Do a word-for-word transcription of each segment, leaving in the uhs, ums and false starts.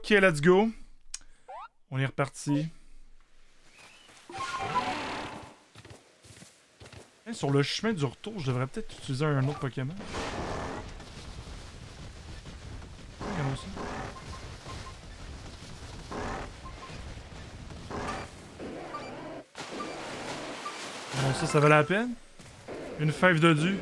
Ok, let's go. On est reparti. Et sur le chemin du retour, je devrais peut-être utiliser un autre Pokémon. Regarde aussi. Bon, ça, ça valait la peine. Une fève de dû.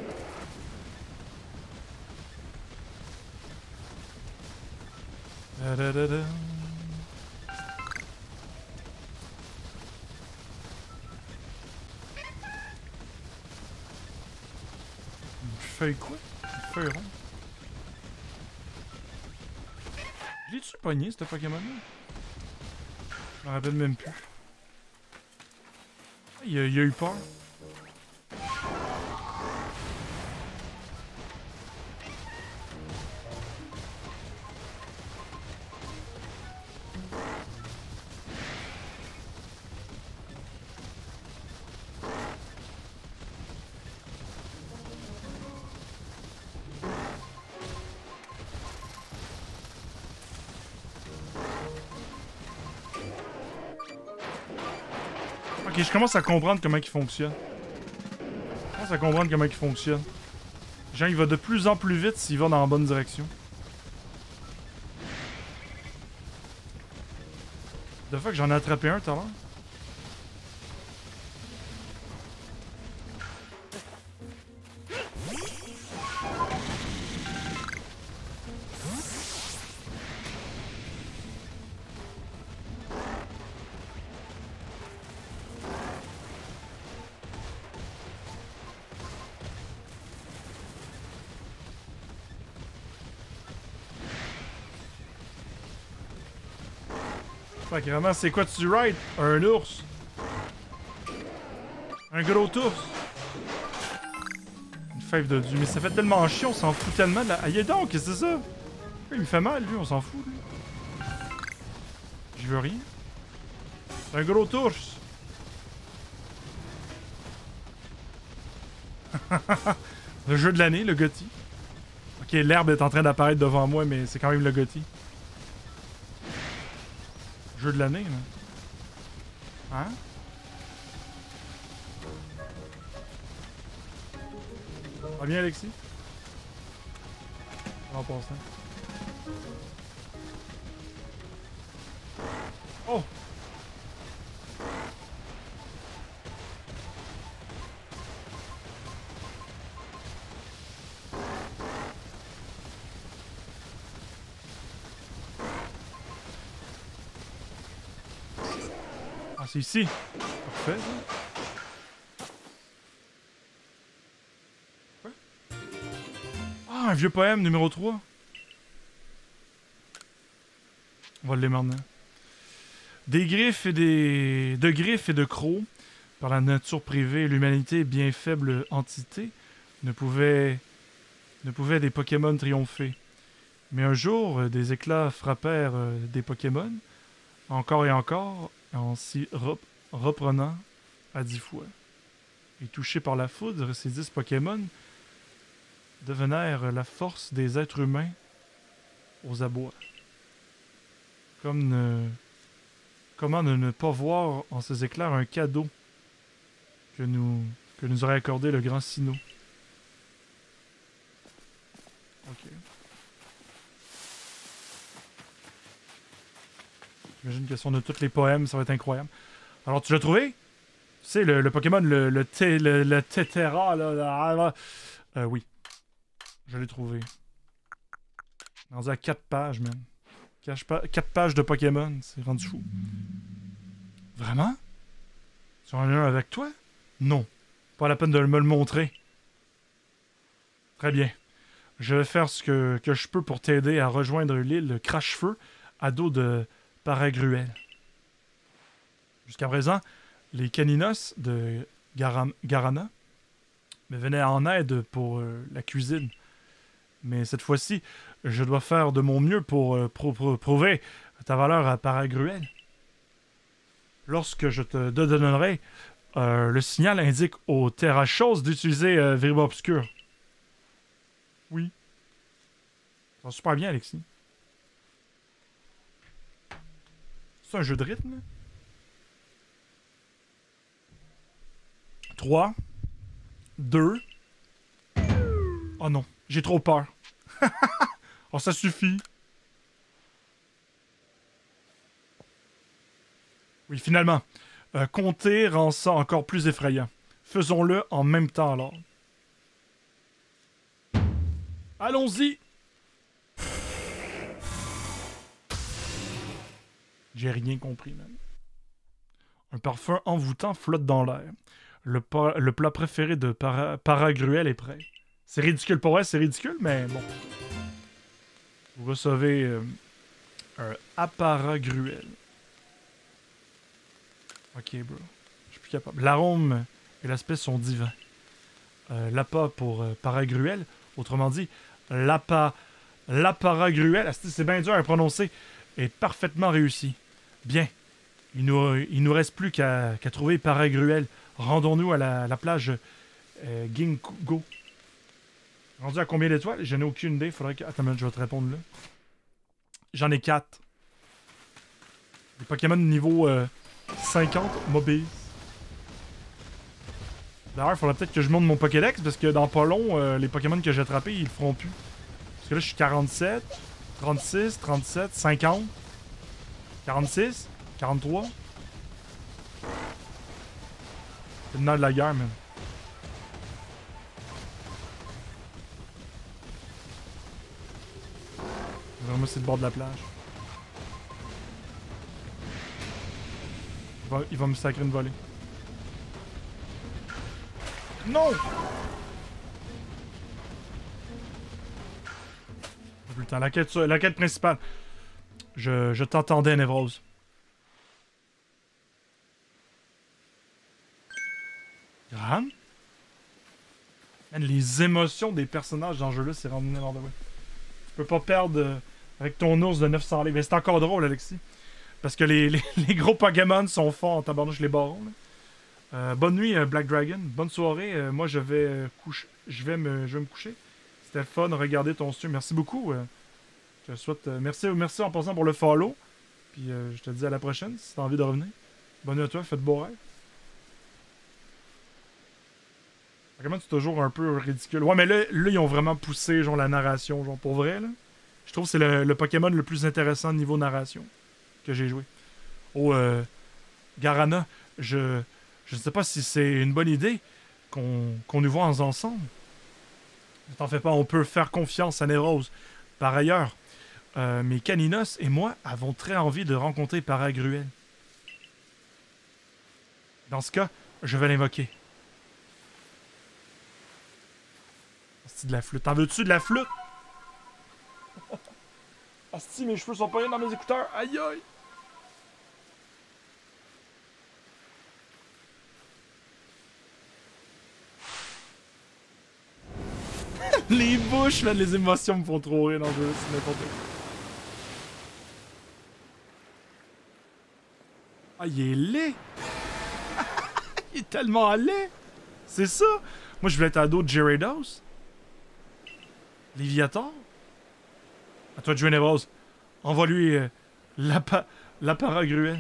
Feuille quoi? Feuille ronde. J'ai-tu pogné ce Pokémon-là? Je m'en rappelle même plus. Il a, il a eu peur. Ok, je commence à comprendre comment il fonctionne. Je commence à comprendre comment il fonctionne. Genre, il va de plus en plus vite s'il va dans la bonne direction. De fois que j'en ai attrapé un tout à l'heure. Vraiment, c'est quoi tu rides? Un ours. Un gros ours. Une fève de dieu. Mais ça fait tellement chiant, on s'en fout tellement de la... Aïe donc, qu'est-ce que c'est ça? Il me fait mal, lui, on s'en fout, lui. Je veux rien. Un gros ours. Le jeu de l'année, le Gotti. Ok, l'herbe est en train d'apparaître devant moi, mais c'est quand même le Gotti. Jeu de l'année, là. Hein? Ça va bien, Alexis? En passant. Oh! C'est ici. Parfait. Quoi? Ah, un vieux poème numéro trois. On va le lire maintenant. Des griffes et des... De griffes et de crocs, par la nature privée, l'humanité, bien faible entité, ne pouvait... ne pouvait des Pokémon triompher. Mais un jour, des éclats frappèrent des Pokémon, encore et encore, en s'y rep reprenant à dix fois. Et touchés par la foudre, ces dix Pokémon devenèrent la force des êtres humains aux abois. Comme ne... Comment ne, ne pas voir en ces éclairs un cadeau que nous, que nous aurait accordé le grand Sinnoh. Ok. J'imagine que si on a tous les poèmes, ça va être incroyable. Alors, tu l'as trouvé? Tu sais, le, le Pokémon, le, le, te, le, le Tetera, là, là, là. Euh, oui. Je l'ai trouvé. On est rendu à quatre pages, man. quatre pages de Pokémon, c'est rendu fou. Vraiment? Tu en as un avec toi? Non. Pas la peine de me le montrer. Très bien. Je vais faire ce que, que je peux pour t'aider à rejoindre l'île Crash-Feu, à dos de... Paragruel. Jusqu'à présent, les Caninos de Garam Garana me venaient en aide pour euh, la cuisine. Mais cette fois-ci, je dois faire de mon mieux pour euh, pro pro prouver ta valeur à Paragruel. Lorsque je te donnerai, euh, le signal indique aux Terrachoses d'utiliser euh, Vibor Obscur. Oui. Ça va super bien, Alexis. C'est un jeu de rythme. trois, deux. Oh non, j'ai trop peur. Oh, ça suffit. Oui, finalement. Euh, compter rend ça encore plus effrayant. Faisons-le en même temps, alors. Allons-y! J'ai rien compris, même. Un parfum envoûtant flotte dans l'air. Le, le plat préféré de para Paragruel est prêt. C'est ridicule pour elle, c'est ridicule, mais bon. Vous recevez euh, un Apparagruel. Ok, bro. Je suis plus capable. L'arôme et l'aspect sont divins. Euh, L'appât pour euh, Paragruel, autrement dit, l'appât, l'Apparagruel, c'est bien dur à prononcer, est parfaitement réussi. Bien, il nous, il nous reste plus qu'à qu'à trouver Paragruel. Rendons-nous à la, la plage euh, Ginkgo. Rendu à combien d'étoiles? Je n'ai aucune idée. Faudrait que... Attends, je vais te répondre là. J'en ai quatre. Les Pokémon niveau euh, cinquante mobiles. D'ailleurs, il faudrait peut-être que je monte mon Pokédex parce que dans pas long, euh, les Pokémon que j'ai attrapés, ils le feront plus. Parce que là, je suis quarante-sept, trente-six, trente-sept, cinquante, quarante-six, quarante-trois. C'est le nerf de la guerre, même. Moi, c'est le bord de la plage. Il va, il va me sacrer une volée. Non! Putain, la quête, la quête principale. Je, je t'entendais, Névrose. Graham? Man, les émotions des personnages dans ce jeu-là, c'est rendu n'importe quoi. Tu peux pas perdre... Euh... Avec ton ours de neuf cents livres. Mais c'est encore drôle, Alexis. Parce que les, les, les gros Pokémon sont forts en tabarnouche, les barons. Euh, bonne nuit, Black Dragon. Bonne soirée. Euh, moi, je vais, euh, couche... je, vais me... je vais me coucher. C'était fun. Regardez ton stream. Merci beaucoup. Euh, je te souhaite... Euh, merci, merci en passant pour le follow. Puis euh, je te dis à la prochaine si t'as envie de revenir. Bonne nuit à toi. Faites beau rêve. Pokémon, c'est toujours un peu ridicule. Ouais, mais là, là, ils ont vraiment poussé genre la narration, genre pour vrai, là. Je trouve que c'est le, le Pokémon le plus intéressant niveau narration que j'ai joué. Oh, euh, Garana, je je ne sais pas si c'est une bonne idée qu'on qu'on nous voit ensemble. Ne t'en fais pas, on peut faire confiance à Nérose. Par ailleurs, euh, mes Caninos et moi avons très envie de rencontrer Paragruel. Dans ce cas, je vais l'invoquer. C'est de la flûte. T'en veux-tu de la flûte? Asti, mes cheveux sont pas dans mes écouteurs. Aïe aïe! Les bouches, man, les émotions me font trop rire dans le jeu, c'est n'importe quoi. Ah, il est laid! Il est tellement laid! C'est ça! Moi, je voulais être ado de Gyarados. Léviator. À toi de jouer, Névrose. Envoie-lui euh, l'Apparagruel.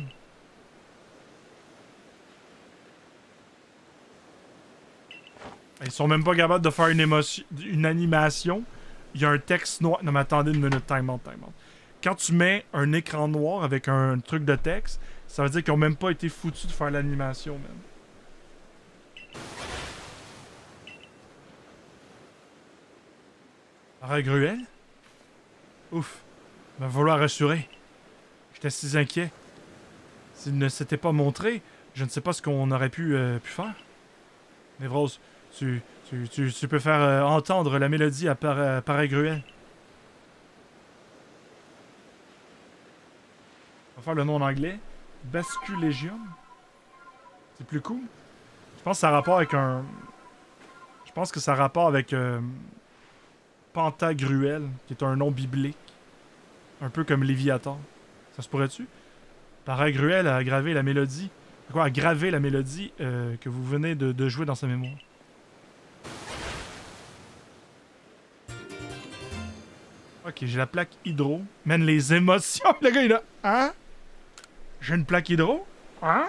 Ils sont même pas capables de faire une, émotion, une animation. Il y a un texte noir. Non, mais attendez une minute. Time out, time out. Quand tu mets un écran noir avec un, un truc de texte, ça veut dire qu'ils ont même pas été foutus de faire l'animation, même. Apparagruel? Ouf, il va falloir rassurer. J'étais si inquiet. S'il ne s'était pas montré, je ne sais pas ce qu'on aurait pu, euh, pu faire. Névrose, tu, tu, tu, tu peux faire euh, entendre la mélodie à Paragruel. On va faire le nom en anglais. Basculégium. C'est plus cool. Je pense que ça a rapport avec un... Je pense que ça a rapport avec... Euh... Pantagruel, qui est un nom biblique. Un peu comme Léviator. Ça se pourrait-tu? Paragruel a gravé la mélodie. Quoi, a gravé la mélodie euh, que vous venez de, de jouer dans sa mémoire. Ok, j'ai la plaque hydro. Mène les émotions. Le gars, il a. Hein? J'ai une plaque hydro, hein?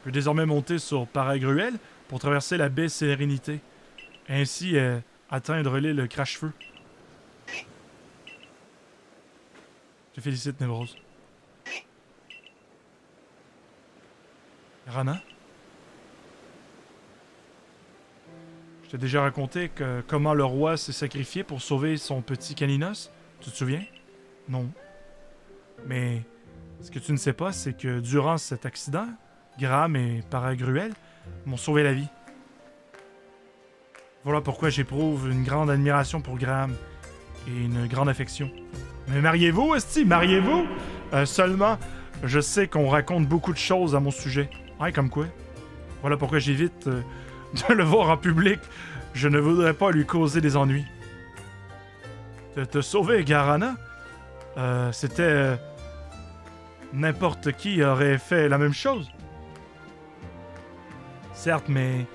Je peux désormais monter sur Paragruel pour traverser la baie Sérénité, ainsi euh, atteindre l'île Crash-Feu. Je félicite Névrose. Garana? Je t'ai déjà raconté que comment le roi s'est sacrifié pour sauver son petit Caninos. Tu te souviens? Non. Mais ce que tu ne sais pas, c'est que durant cet accident, Graham et Paragruel m'ont sauvé la vie. Voilà pourquoi j'éprouve une grande admiration pour Graham et une grande affection. Mais mariez-vous, esti, mariez-vous! Euh, seulement, je sais qu'on raconte beaucoup de choses à mon sujet. Ouais, comme quoi. Voilà pourquoi j'évite euh, de le voir en public. Je ne voudrais pas lui causer des ennuis. Te, te sauver, Garana? Euh, c'était... Euh, n'importe qui aurait fait la même chose. Certes, mais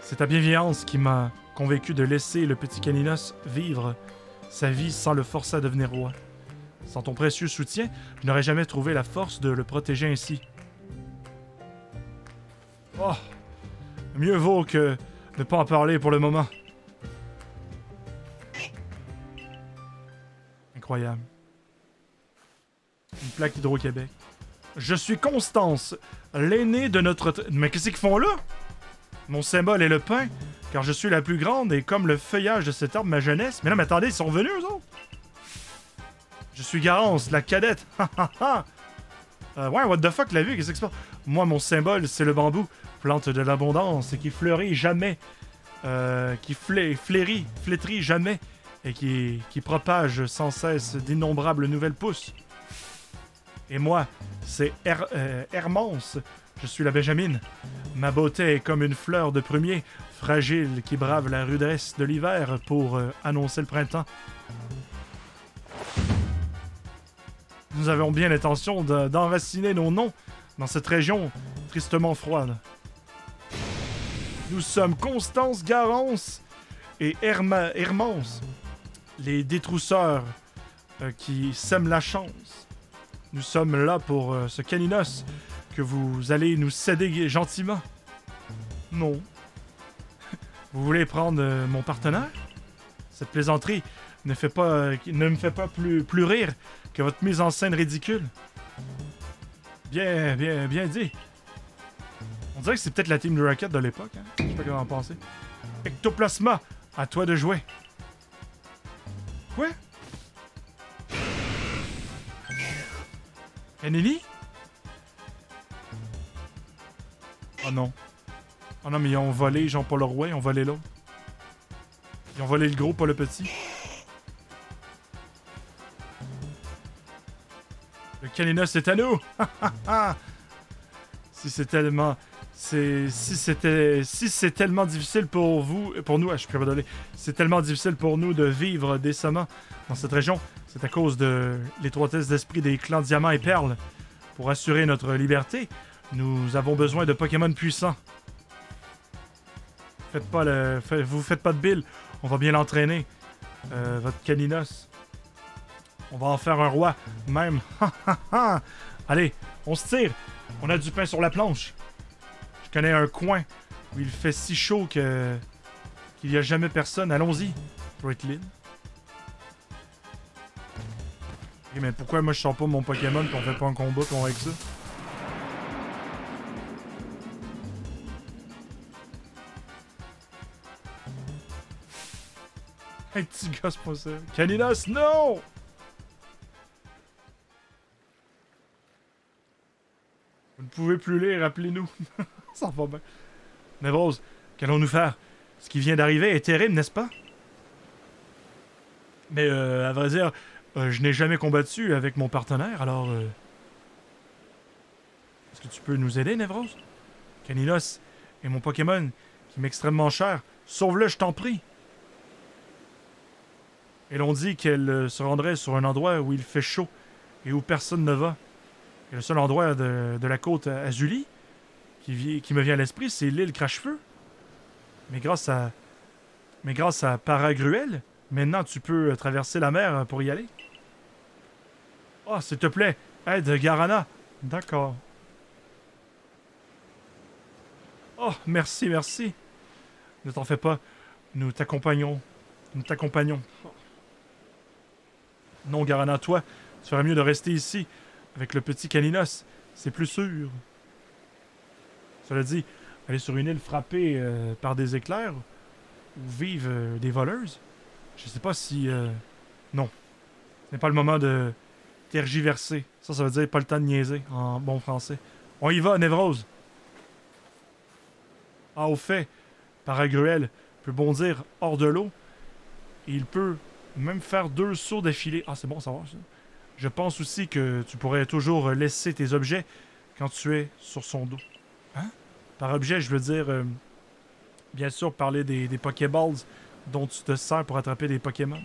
c'est ta bienveillance qui m'a convaincu de laisser le petit Caninos vivre sa vie sans le forcer à devenir roi. Sans ton précieux soutien, je n'aurais jamais trouvé la force de le protéger ainsi. Oh! Mieux vaut que ne pas en parler pour le moment. Incroyable. Une plaque Hydro-Québec. Je suis Constance, l'aînée de notre... Mais qu'est-ce qu'ils font là? Mon symbole est le pain, car je suis la plus grande et comme le feuillage de cet arbre, ma jeunesse... Mais non, mais attendez, ils sont revenus, eux autres? Je suis Garance, la cadette. euh, ouais, what the fuck, la vue, qu'est-ce que c'est que ça? Moi, mon symbole, c'est le bambou, plante de l'abondance et qui fleurit jamais, euh, qui flé... flérit, flétrit jamais et qui, qui propage sans cesse d'innombrables nouvelles pousses. Et moi, c'est Her euh, Hermance, je suis la Benjamine. Ma beauté est comme une fleur de prunier, fragile, qui brave la rudesse de l'hiver pour euh, annoncer le printemps. Nous avons bien l'intention d'enraciner nos noms dans cette région tristement froide. Nous sommes Constance, Garance et Herma Hermance, les détrousseurs euh, qui sèment la chance. Nous sommes là pour euh, ce Caninos que vous allez nous céder gentiment. Non. Vous voulez prendre euh, mon partenaire? Cette plaisanterie ne, fait pas, euh, ne me fait pas plus, plus rire que votre mise en scène ridicule. Bien, bien, bien dit. On dirait que c'est peut-être la team de Rocket de l'époque. Hein? Je sais pas comment en penser. Ectoplasma, à toi de jouer. Quoi? Ennelie? Oh non. Oh non, mais ils ont volé Jean-Paul Roy, ils ont volé l'autre. Ils ont volé le gros, pas le petit. Le Caninos, c'est à nous! Si c'est tellement... Si c'était... Si c'est tellement difficile pour vous... Pour nous... Ah, je suis capable d'aller. C'est tellement difficile pour nous de vivre décemment dans cette région. C'est à cause de l'étroitesse d'esprit des clans Diamant et Perle. Pour assurer notre liberté, nous avons besoin de Pokémon puissants. Faites pas le... Vous faites pas de bile. On va bien l'entraîner. Euh, votre Caninos. On va en faire un roi, même. Allez, on se tire. On a du pain sur la planche. Je connais un coin où il fait si chaud que... qu'il n'y a jamais personne. Allons-y. Brooklyn. Okay, mais pourquoi moi je sors pas mon Pokémon qu'on fait pas un combat qu'on règle ça? Un petit gosse pour ça. Caninos, non! Vous ne pouvez plus lire, appelez-nous. Ça va bien. Mais Rose, qu'allons-nous faire? Ce qui vient d'arriver est terrible, n'est-ce pas? Mais euh, à vrai dire... Euh, je n'ai jamais combattu avec mon partenaire, alors... Euh... Est-ce que tu peux nous aider, Névrose? Caninos et mon Pokémon, qui m'est extrêmement cher. Sauve-le, je t'en prie! Et l'on dit qu'elle euh, se rendrait sur un endroit où il fait chaud et où personne ne va. Et le seul endroit de, de la côte Azuli qui, qui me vient à l'esprit, c'est l'île Crash-Feu. Mais grâce à... Mais grâce à Paragruel, maintenant tu peux traverser la mer pour y aller. Oh, s'il te plaît, aide Garana. D'accord. Oh, merci, merci. Ne t'en fais pas. Nous t'accompagnons. Nous t'accompagnons. Non, Garana, toi, tu ferais mieux de rester ici, avec le petit Caninos. C'est plus sûr. Cela dit, aller sur une île frappée euh, par des éclairs, où vivent euh, des voleuses, je sais pas si... Euh... Non. Ce n'est pas le moment de tergiverser. Ça, ça veut dire pas le temps de niaiser, en bon français. On y va, Névrose! Ah, au fait, Paragruel peut bondir hors de l'eau, et il peut même faire deux sauts d'affilée. Ah, c'est bon, ça va, ça. Je pense aussi que tu pourrais toujours laisser tes objets quand tu es sur son dos. Hein? Par objet, je veux dire, euh, bien sûr, parler des, des Pokéballs dont tu te sers pour attraper des Pokémon.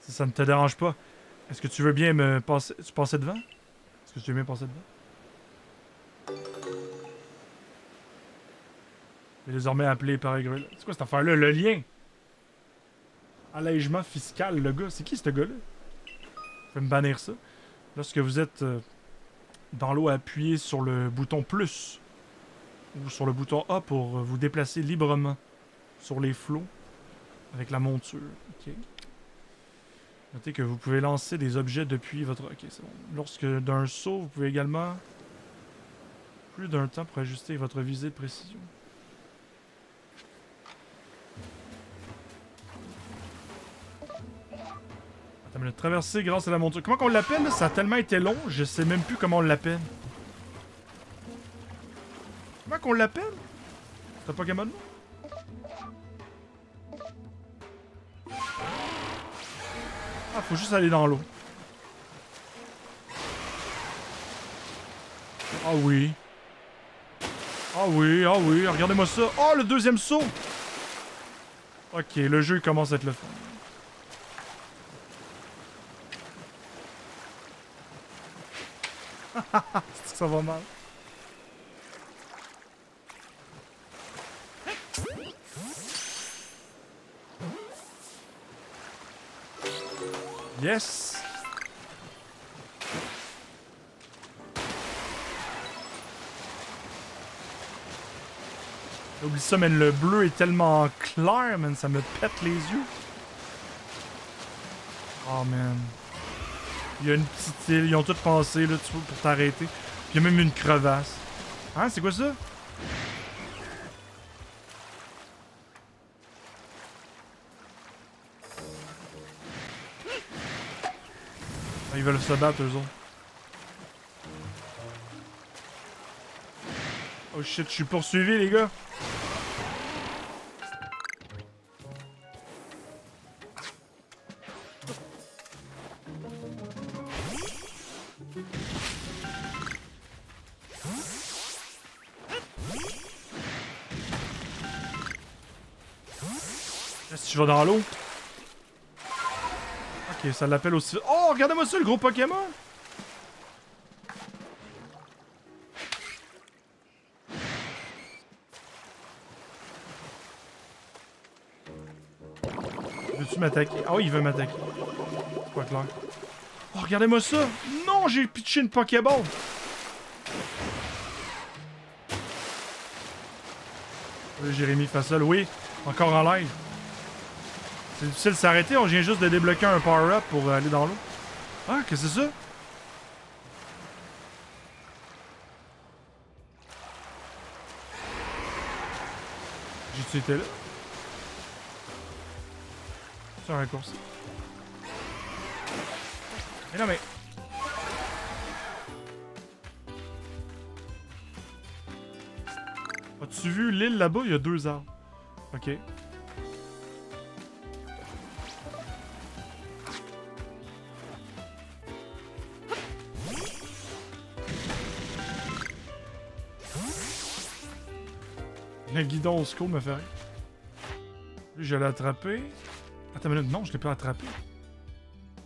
Si ça ne te dérange pas, est-ce que tu veux bien me passer... Tu passais devant? Est-ce que tu veux bien passer devant? Je vais désormais appeler Paragruel. C'est quoi cette affaire-là? Le lien? Allègement fiscal, le gars. C'est qui, ce gars-là? Je vais me bannir ça. Lorsque vous êtes euh, dans l'eau, appuyez sur le bouton plus ou sur le bouton A pour euh, vous déplacer librement sur les flots avec la monture. Okay. Notez que vous pouvez lancer des objets depuis votre... Ok, c'est bon. Lorsque d'un saut, vous pouvez également... Plus d'un temps pour ajuster votre visée de précision. Attends, mais le traversée grâce à la monture... Comment qu'on l'appelle là? Ça a tellement été long, je sais même plus comment on l'appelle. Comment qu'on l'appelle? C'est un Pokémon? Ah, faut juste aller dans l'eau. Ah oui. Ah oui, ah oui, regardez-moi ça. Oh, le deuxième saut! Ok, le jeu commence à être le fun. Ça va mal. Yes! Oublie ça, mais le bleu est tellement clair, man, ça me pète les yeux. Oh, man. Il y a une petite île, ils ont tout pensé, là, tu vois, pour t'arrêter. Puis il y a même une crevasse. Hein, c'est quoi ça? Ils veulent se battre, eux autres. Oh shit, je suis poursuivi, les gars. Est-ce que tu vas dans l'eau? Ok, ça l'appelle aussi... Oh, regardez-moi ça, le gros Pokémon! Veux-tu m'attaquer? Ah oui, il veut m'attaquer. C'est pas clair. Oh, regardez-moi ça! Non, j'ai pitché une Pokéball! Euh, Jérémy Fassol, oui, encore en live. C'est difficile de s'arrêter, on vient juste de débloquer un power-up pour aller dans l'eau. Ah, qu'est-ce que c'est ça? J'ai-tu été là? C'est un raccourci. Mais non mais... As-tu vu l'île là-bas? Il y a deux arbres. Ok. Le guidon au secours me fait rire. Lui, je l'ai attrapé. Attends une minute, non, je l'ai pas attrapé.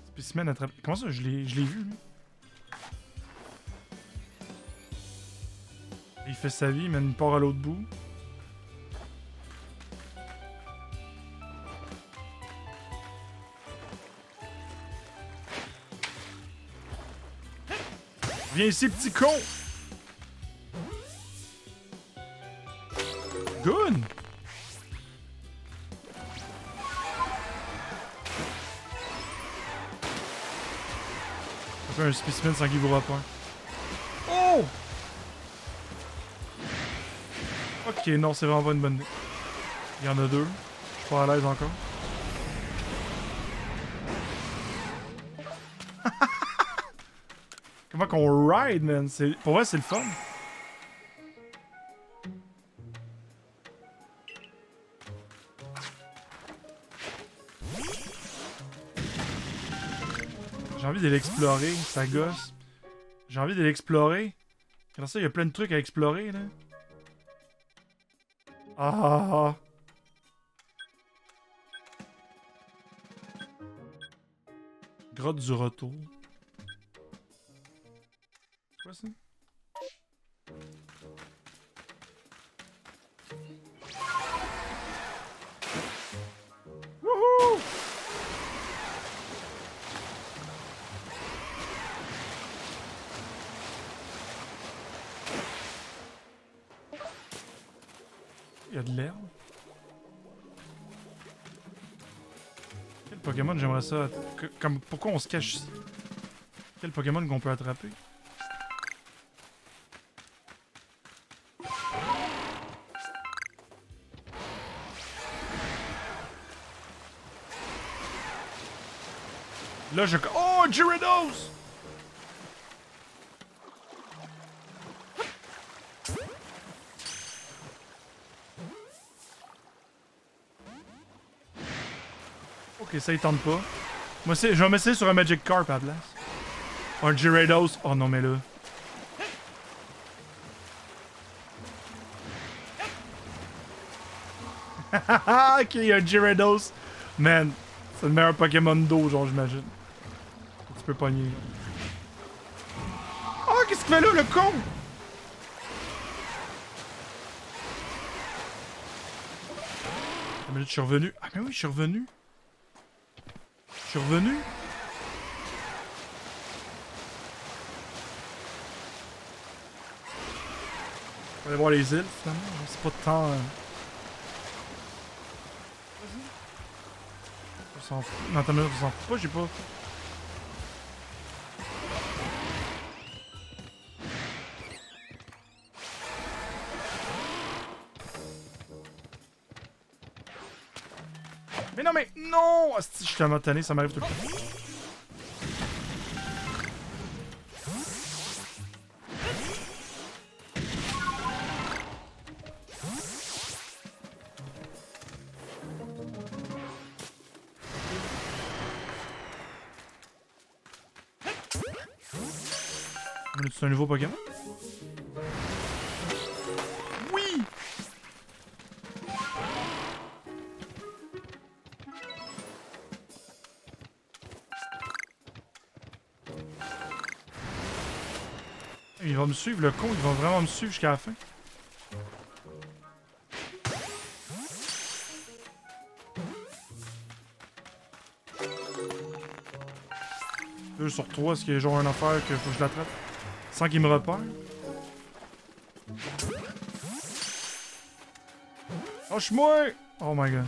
Spécimen attrapé. Comment ça, je l'ai vu, lui? Il fait sa vie, il mène une part à l'autre bout. Viens ici, petit con! Good! Un spécimen sans qu'il vous rapporte. Oh! Ok, non, c'est vraiment pas une bonne idée. Il y en a deux. Je suis pas à l'aise encore. Comment qu'on ride, man? Pour vrai, c'est le fun. J'ai envie de l'explorer, ça gosse. J'ai envie de l'explorer. Regarde ça, il y a plein de trucs à explorer, là. Ah! Grotte du retour. Quoi, ça? Il y a de l'herbe. Quel Pokémon j'aimerais ça... Que, comme, pourquoi on se cache ici? Quel Pokémon qu'on peut attraper? Là je... Oh! Gyarados! Ok, ça il tente pas. Moi, je vais m'essayer sur un Magic Carp à la place. Un Gyarados. Oh non, mais là. Hahaha, ok, un Gyarados. Man, c'est le meilleur Pokémon d'eau, genre, j'imagine. Tu peux pogner. Oh, qu'est-ce qu'il fait là, le con? Je suis revenu. Ah, mais oui, je suis revenu. Je suis revenu. On va aller voir les îles, finalement. C'est pas de temps... Vas-y. On s'en fout. Non, t'as même on s'en fout pas, j'ai pas... Mais non, mais non! Asti, je suis tellement tanné, ça m'arrive tout le temps. C'est un nouveau Pokémon? Il va me suivre, le con, il va vraiment me suivre jusqu'à la fin. deux sur trois, est-ce qu'il y a genre une affaire que faut que je l'attrape sans qu'il me repère? Lâche-moi! Oh my god.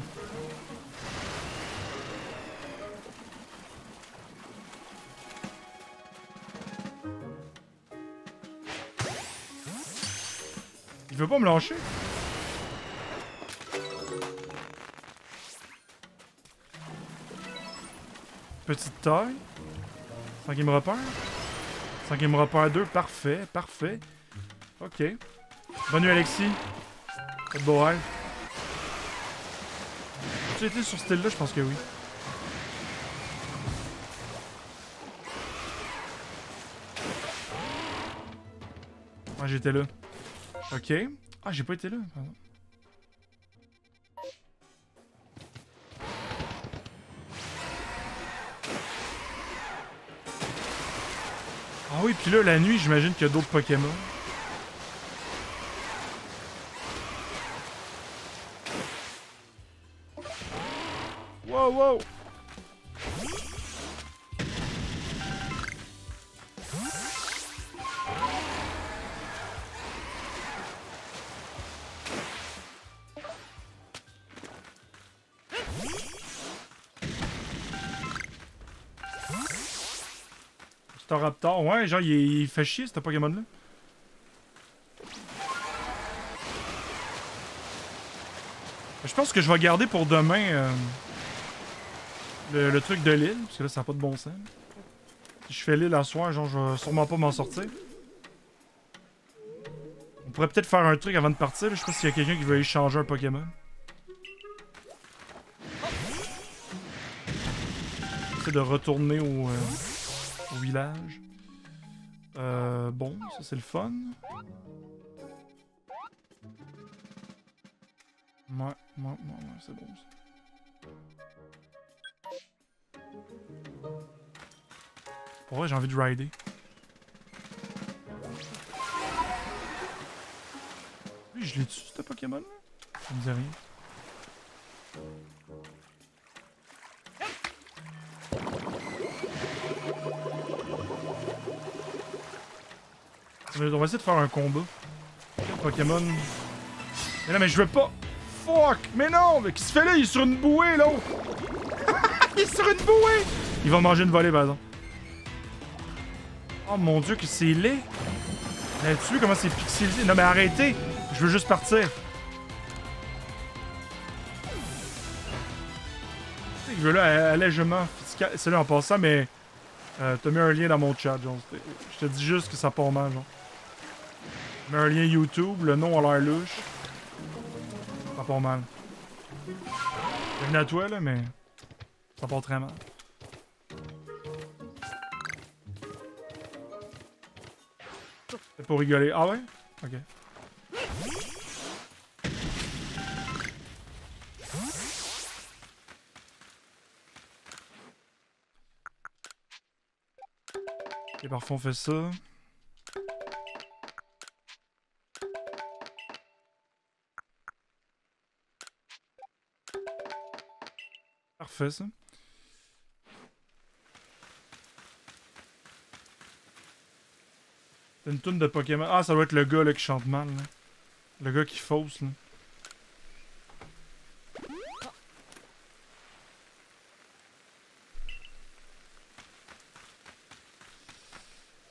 Il veut pas me lâcher. Petite taille. Sans qu'il me repère. Sans qu'il me repère deux. Parfait, parfait. Ok. Bonne nuit, Alexis. Pas de beau rêve. As-tu été sur cette île-là? Je pense que oui. Ah, j'étais là. Ok. Ah, j'ai pas été là, pardon. Ah oui, puis là, la nuit, j'imagine qu'il y a d'autres Pokémon. Wow, wow! Ton raptor. Ouais, genre, il, il fait chier, ce Pokémon-là. Je pense que je vais garder pour demain euh, le, le truc de l'île, parce que là, ça n'a pas de bon sens. Si je fais l'île à soir, genre, je vais sûrement pas m'en sortir. On pourrait peut-être faire un truc avant de partir. Là. Je sais pas s'il y a quelqu'un qui veut échanger un Pokémon. C'est de retourner au, euh, au village. Euh, bon, ça c'est le fun. Ouais, ouais, ouais, ouais, c'est bon ça. Pour vrai, j'ai envie de rider. Lui, je l'ai tué, ce Pokémon là? Ça me dit rien. On va essayer de faire un combat. Pokémon. Mais non, mais je veux pas. Fuck! Mais non! Mais qu'est-ce qu'il fait là? Il est sur une bouée, l'autre! Il est sur une bouée! Il va manger une volée, par exemple. Oh mon dieu, que c'est laid! Là-dessus, comment c'est pixelisé? Non, mais arrêtez! Je veux juste partir. Je veux là, allègement fiscal. C'est là en passant, mais. Euh, T'as mis un lien dans mon chat, genre. Je te dis juste que ça part mal, genre. Mais un lien YouTube, le nom a l'air louche. Ça part mal. Bienvenue à toi, là, mais... ça part très mal. C'est pour rigoler. Ah ouais? Ok. Ok, parfois on fait ça. Parfait ça. C'est une toune de Pokémon. Ah, ça doit être le gars là, qui chante mal. Là. Le gars qui fausse. Là.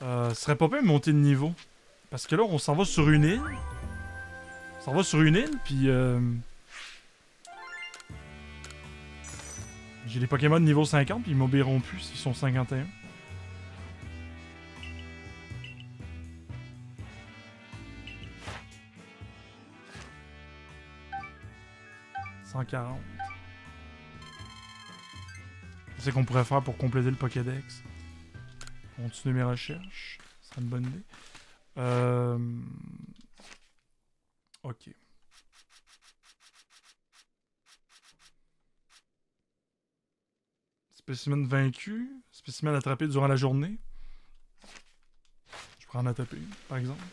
Euh, ce serait pas bien de monter de niveau. Parce que là, on s'en va sur une île. On s'en va sur une île, puis... Euh... j'ai des Pokémon de niveau cinquante, puis ils m'obéiront plus s'ils sont cinquante et un. cent quarante. C'est ce qu'on pourrait faire pour compléter le Pokédex. Continuer mes recherches. Ce serait une bonne idée. Euh... Ok. Spécimen vaincu, spécimen attrapé durant la journée. Je prends en attraper, par exemple.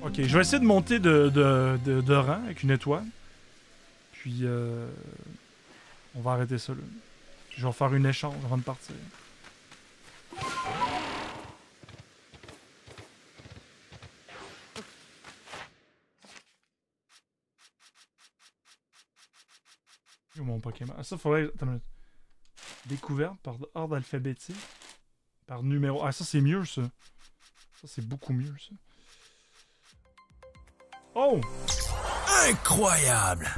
Ok, je vais essayer de monter de, de, de, de rang avec une étoile. Puis, euh, on va arrêter ça là. Je vais faire une échange avant de partir. Mon Pokémon. Ah, ça, faudrait. Attends une minute. Découverte par ordre alphabétique. Par numéro. Ah, ça, c'est mieux, ça. Ça, c'est beaucoup mieux, ça. Oh! Incroyable!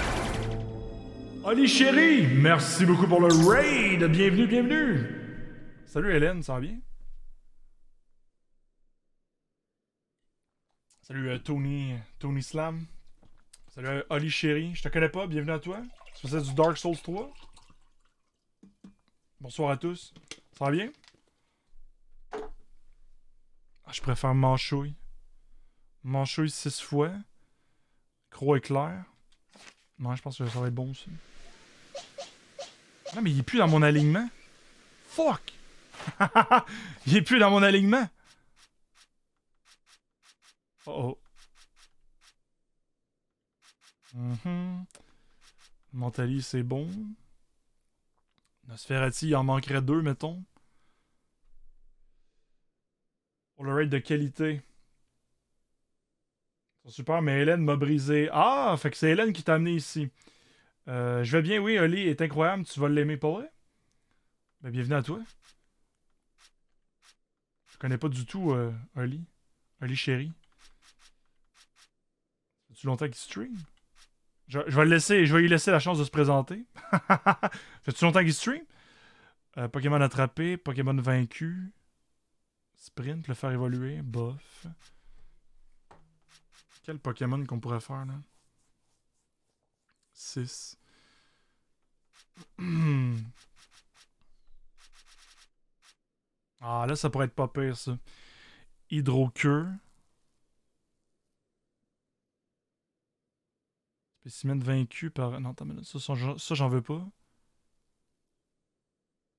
Oli chérie! Merci beaucoup pour le raid! Bienvenue, bienvenue! Salut, Hélène, ça va bien? Salut, euh, Tony. Tony Slam. Salut, euh, Oli chérie. Je te connais pas, bienvenue à toi. Tu faisais du Dark Souls trois? Bonsoir à tous. Ça va bien? Ah, je préfère Manchouille. Manchouille six fois. Gros éclair. Non, je pense que ça va être bon aussi. Non, mais il est plus dans mon alignement. Fuck! Il est plus dans mon alignement. Oh oh. Mm-hmm. Mentali, c'est bon. Nosferati, il en manquerait deux, mettons. Pour le raid de qualité. C'est super, mais Hélène m'a brisé. Ah, fait que c'est Hélène qui t'a amené ici. Euh, je vais bien, oui, Oli est incroyable, tu vas l'aimer pour vrai. Ben, bienvenue à toi. Je connais pas du tout euh, Oli. Oli chéri. Ça fait-tu longtemps qu'il stream? Je, je, vais le laisser, je vais lui laisser la chance de se présenter. Ça fait-tu longtemps qu'il stream? Euh, Pokémon attrapé, Pokémon vaincu. Sprint, le faire évoluer, bof. Quel Pokémon qu'on pourrait faire là? six. Ah là, ça pourrait être pas pire ça. Hydroqueue. Spécimen vaincu par... Non, attends, ça, ça, ça j'en veux pas.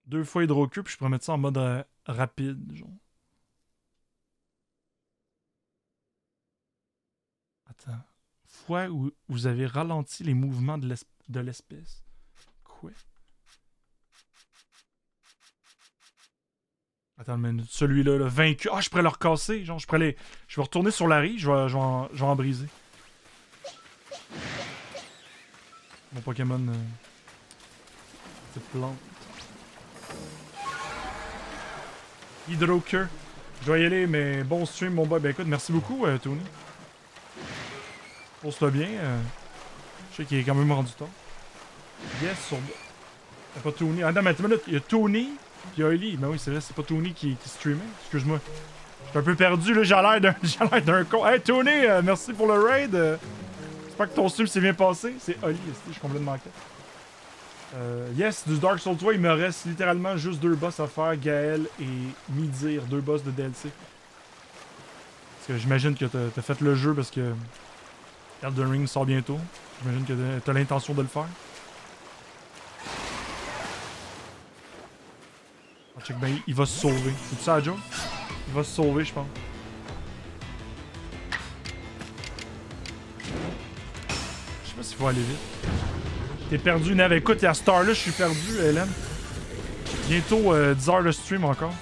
Deux fois hydroqueue, puis je pourrais mettre ça en mode euh, rapide, genre. Attends. Fois où vous avez ralenti les mouvements de l'espèce. Quoi? Attends une minute. Celui-là, le vaincu. Ah, je pourrais le recasser. Genre, je pourrais les... Je vais retourner sur la rive. Je vais, je, vais en, je vais en briser. Mon Pokémon... Euh... C'est plante. Hydroqueue. Je dois y aller, mais bon stream, mon boy. Ben écoute, merci beaucoup, euh, Tony. Pose-toi bien. Euh, je sais qu'il est quand même rendu tard. Yes, sur... C'est pas Tony. Ah non, mais attends une minute. Il y a Tony puis Oli. Ben oui, c'est vrai, c'est pas Tony qui, qui streamait. Excuse-moi. Je suis un peu perdu, là. J'ai l'air d'un, d'un con. Hey, Tony, euh, merci pour le raid. Euh, j'espère que ton stream s'est bien passé. C'est Oli, je suis complètement inquiet. Euh, yes, du Dark Souls trois, il me reste littéralement juste deux boss à faire. Gaël et Midir, deux boss de D L C. Parce que j'imagine que t'as, t'as fait le jeu parce que... Elden Ring sort bientôt. J'imagine que t'as l'intention de le faire. On check bien, il va se sauver. C'est-tu ça, Joe? Il va se sauver, je pense. Je sais pas s'il faut aller vite. T'es perdu, Nav. Écoute, il y a cette heure-là, je suis perdu, Hélène. Bientôt euh, dix heures de stream encore.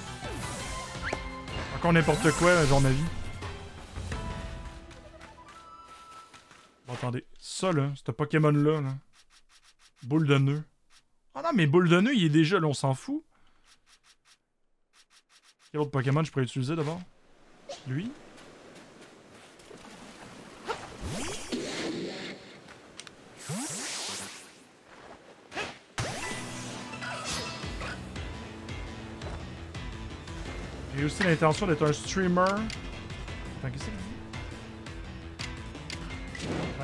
Encore n'importe quoi, à mon avis. Attendez, ça là, ce Pokémon-là, là. Boule de nœud. Ah non, mais Boule de nœud, il est déjà là, on s'en fout. Quel autre Pokémon je pourrais utiliser d'abord? Lui? J'ai aussi l'intention d'être un streamer. Attends, qu'est-ce que c'est?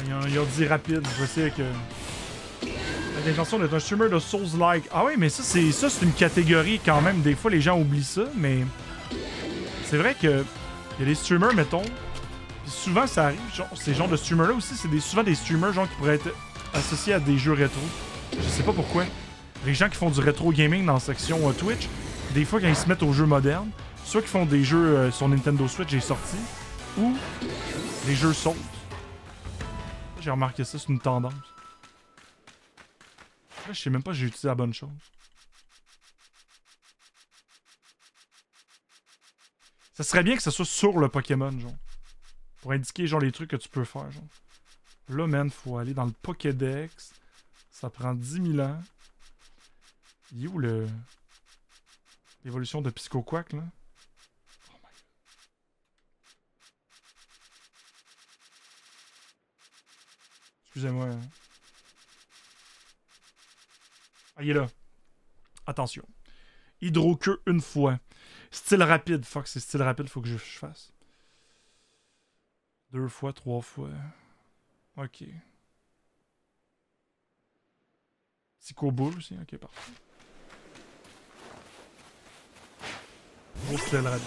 Il a dit rapide, je sais que... J'ai l'intention d'être un streamer de Souls-like. Ah oui, mais ça, c'est ça c'est une catégorie quand même. Des fois, les gens oublient ça, mais... C'est vrai que... Il y a des streamers, mettons... Puis souvent, ça arrive. Genre, ces genres de streamers-là aussi, c'est des, souvent des streamers genre qui pourraient être associés à des jeux rétro. Je sais pas pourquoi. Les gens qui font du rétro gaming dans la section euh, Twitch, des fois, quand ils se mettent aux jeux modernes, ceux qui font des jeux euh, sur Nintendo Switch et sortis, ou les jeux sautent. J'ai remarqué ça, c'est une tendance. Là, je sais même pas si j'ai utilisé la bonne chose. Ça serait bien que ça soit sur le Pokémon, genre. Pour indiquer, genre, les trucs que tu peux faire, genre. Là, man, faut aller dans le Pokédex. Ça prend dix mille ans. Il est où, le... L'évolution de Psychoquack, là? Excusez-moi. Ah, il est là. Attention. Hydroqueue une fois. Style rapide. Fuck, c'est style rapide, faut que je, je fasse. Deux fois, trois fois. Ok. Psychoboule aussi. Ok, parfait. Gros style rapide.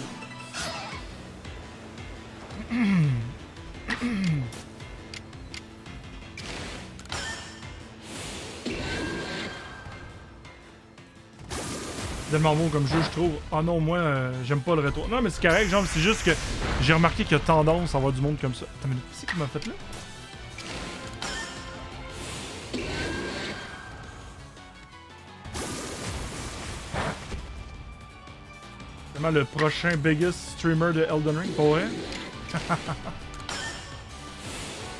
Tellement bon comme jeu, je trouve. Ah non, moi, euh, j'aime pas le rétro. Non, mais c'est correct, genre, c'est juste que j'ai remarqué qu'il y a tendance à avoir du monde comme ça. Attends, mais qu'est-ce qu'il m'a fait là? Vraiment le prochain biggest streamer de Elden Ring, pour vrai.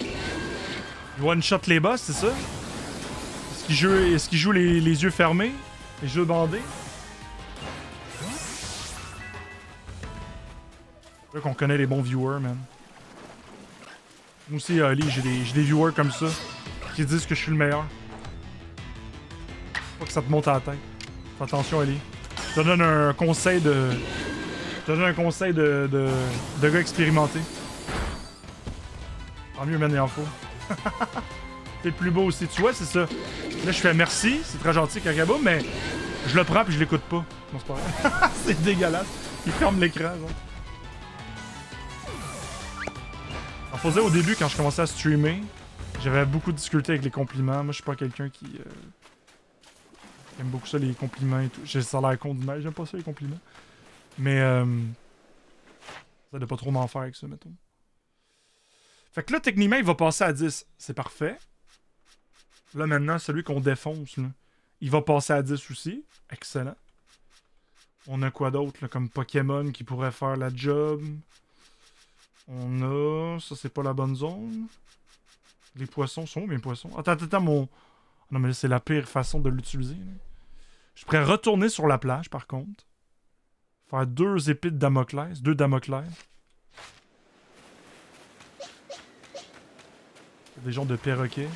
Il one-shot les boss, c'est ça? qu'il joue, est-ce qu'il joue les, les yeux fermés? Les yeux bandés? C'est là qu'on connaît les bons viewers, man. Moi aussi, Ali, j'ai des, des viewers comme ça qui disent que je suis le meilleur. Faut que ça te monte à la tête. Fais attention, Ali. Je te donne un conseil de... Je te donne un conseil de, de, de gars expérimenté. Tant mieux, man, il en faut. T'es le plus beau aussi. Tu vois, c'est ça. Là, je fais merci. C'est très gentil, Kakaba, mais je le prends puis je l'écoute pas. Non, c'est pas vrai. C'est dégueulasse. Il ferme l'écran, genre. J'en faisais au début, quand je commençais à streamer, j'avais beaucoup de difficultés avec les compliments. Moi, je suis pas quelqu'un qui... Euh... J'aime beaucoup ça, les compliments et tout. J'ai ça l'air con du mal, j'aime pas ça, les compliments. Mais, euh... ça de pas trop m'en faire avec ça, mettons. Fait que là, techniquement, il va passer à dix. C'est parfait. Là, maintenant, celui qu'on défonce, là, il va passer à dix aussi. Excellent. On a quoi d'autre, là, comme Pokémon qui pourrait faire la job? On a... Ça, c'est pas la bonne zone. Les poissons sont où, mes poissons? Attends, attends, attends, mon... Non, mais c'est la pire façon de l'utiliser. Je pourrais retourner sur la plage, par contre. Faire deux épées de Damoclès. Deux Damoclès. Des genres de perroquets.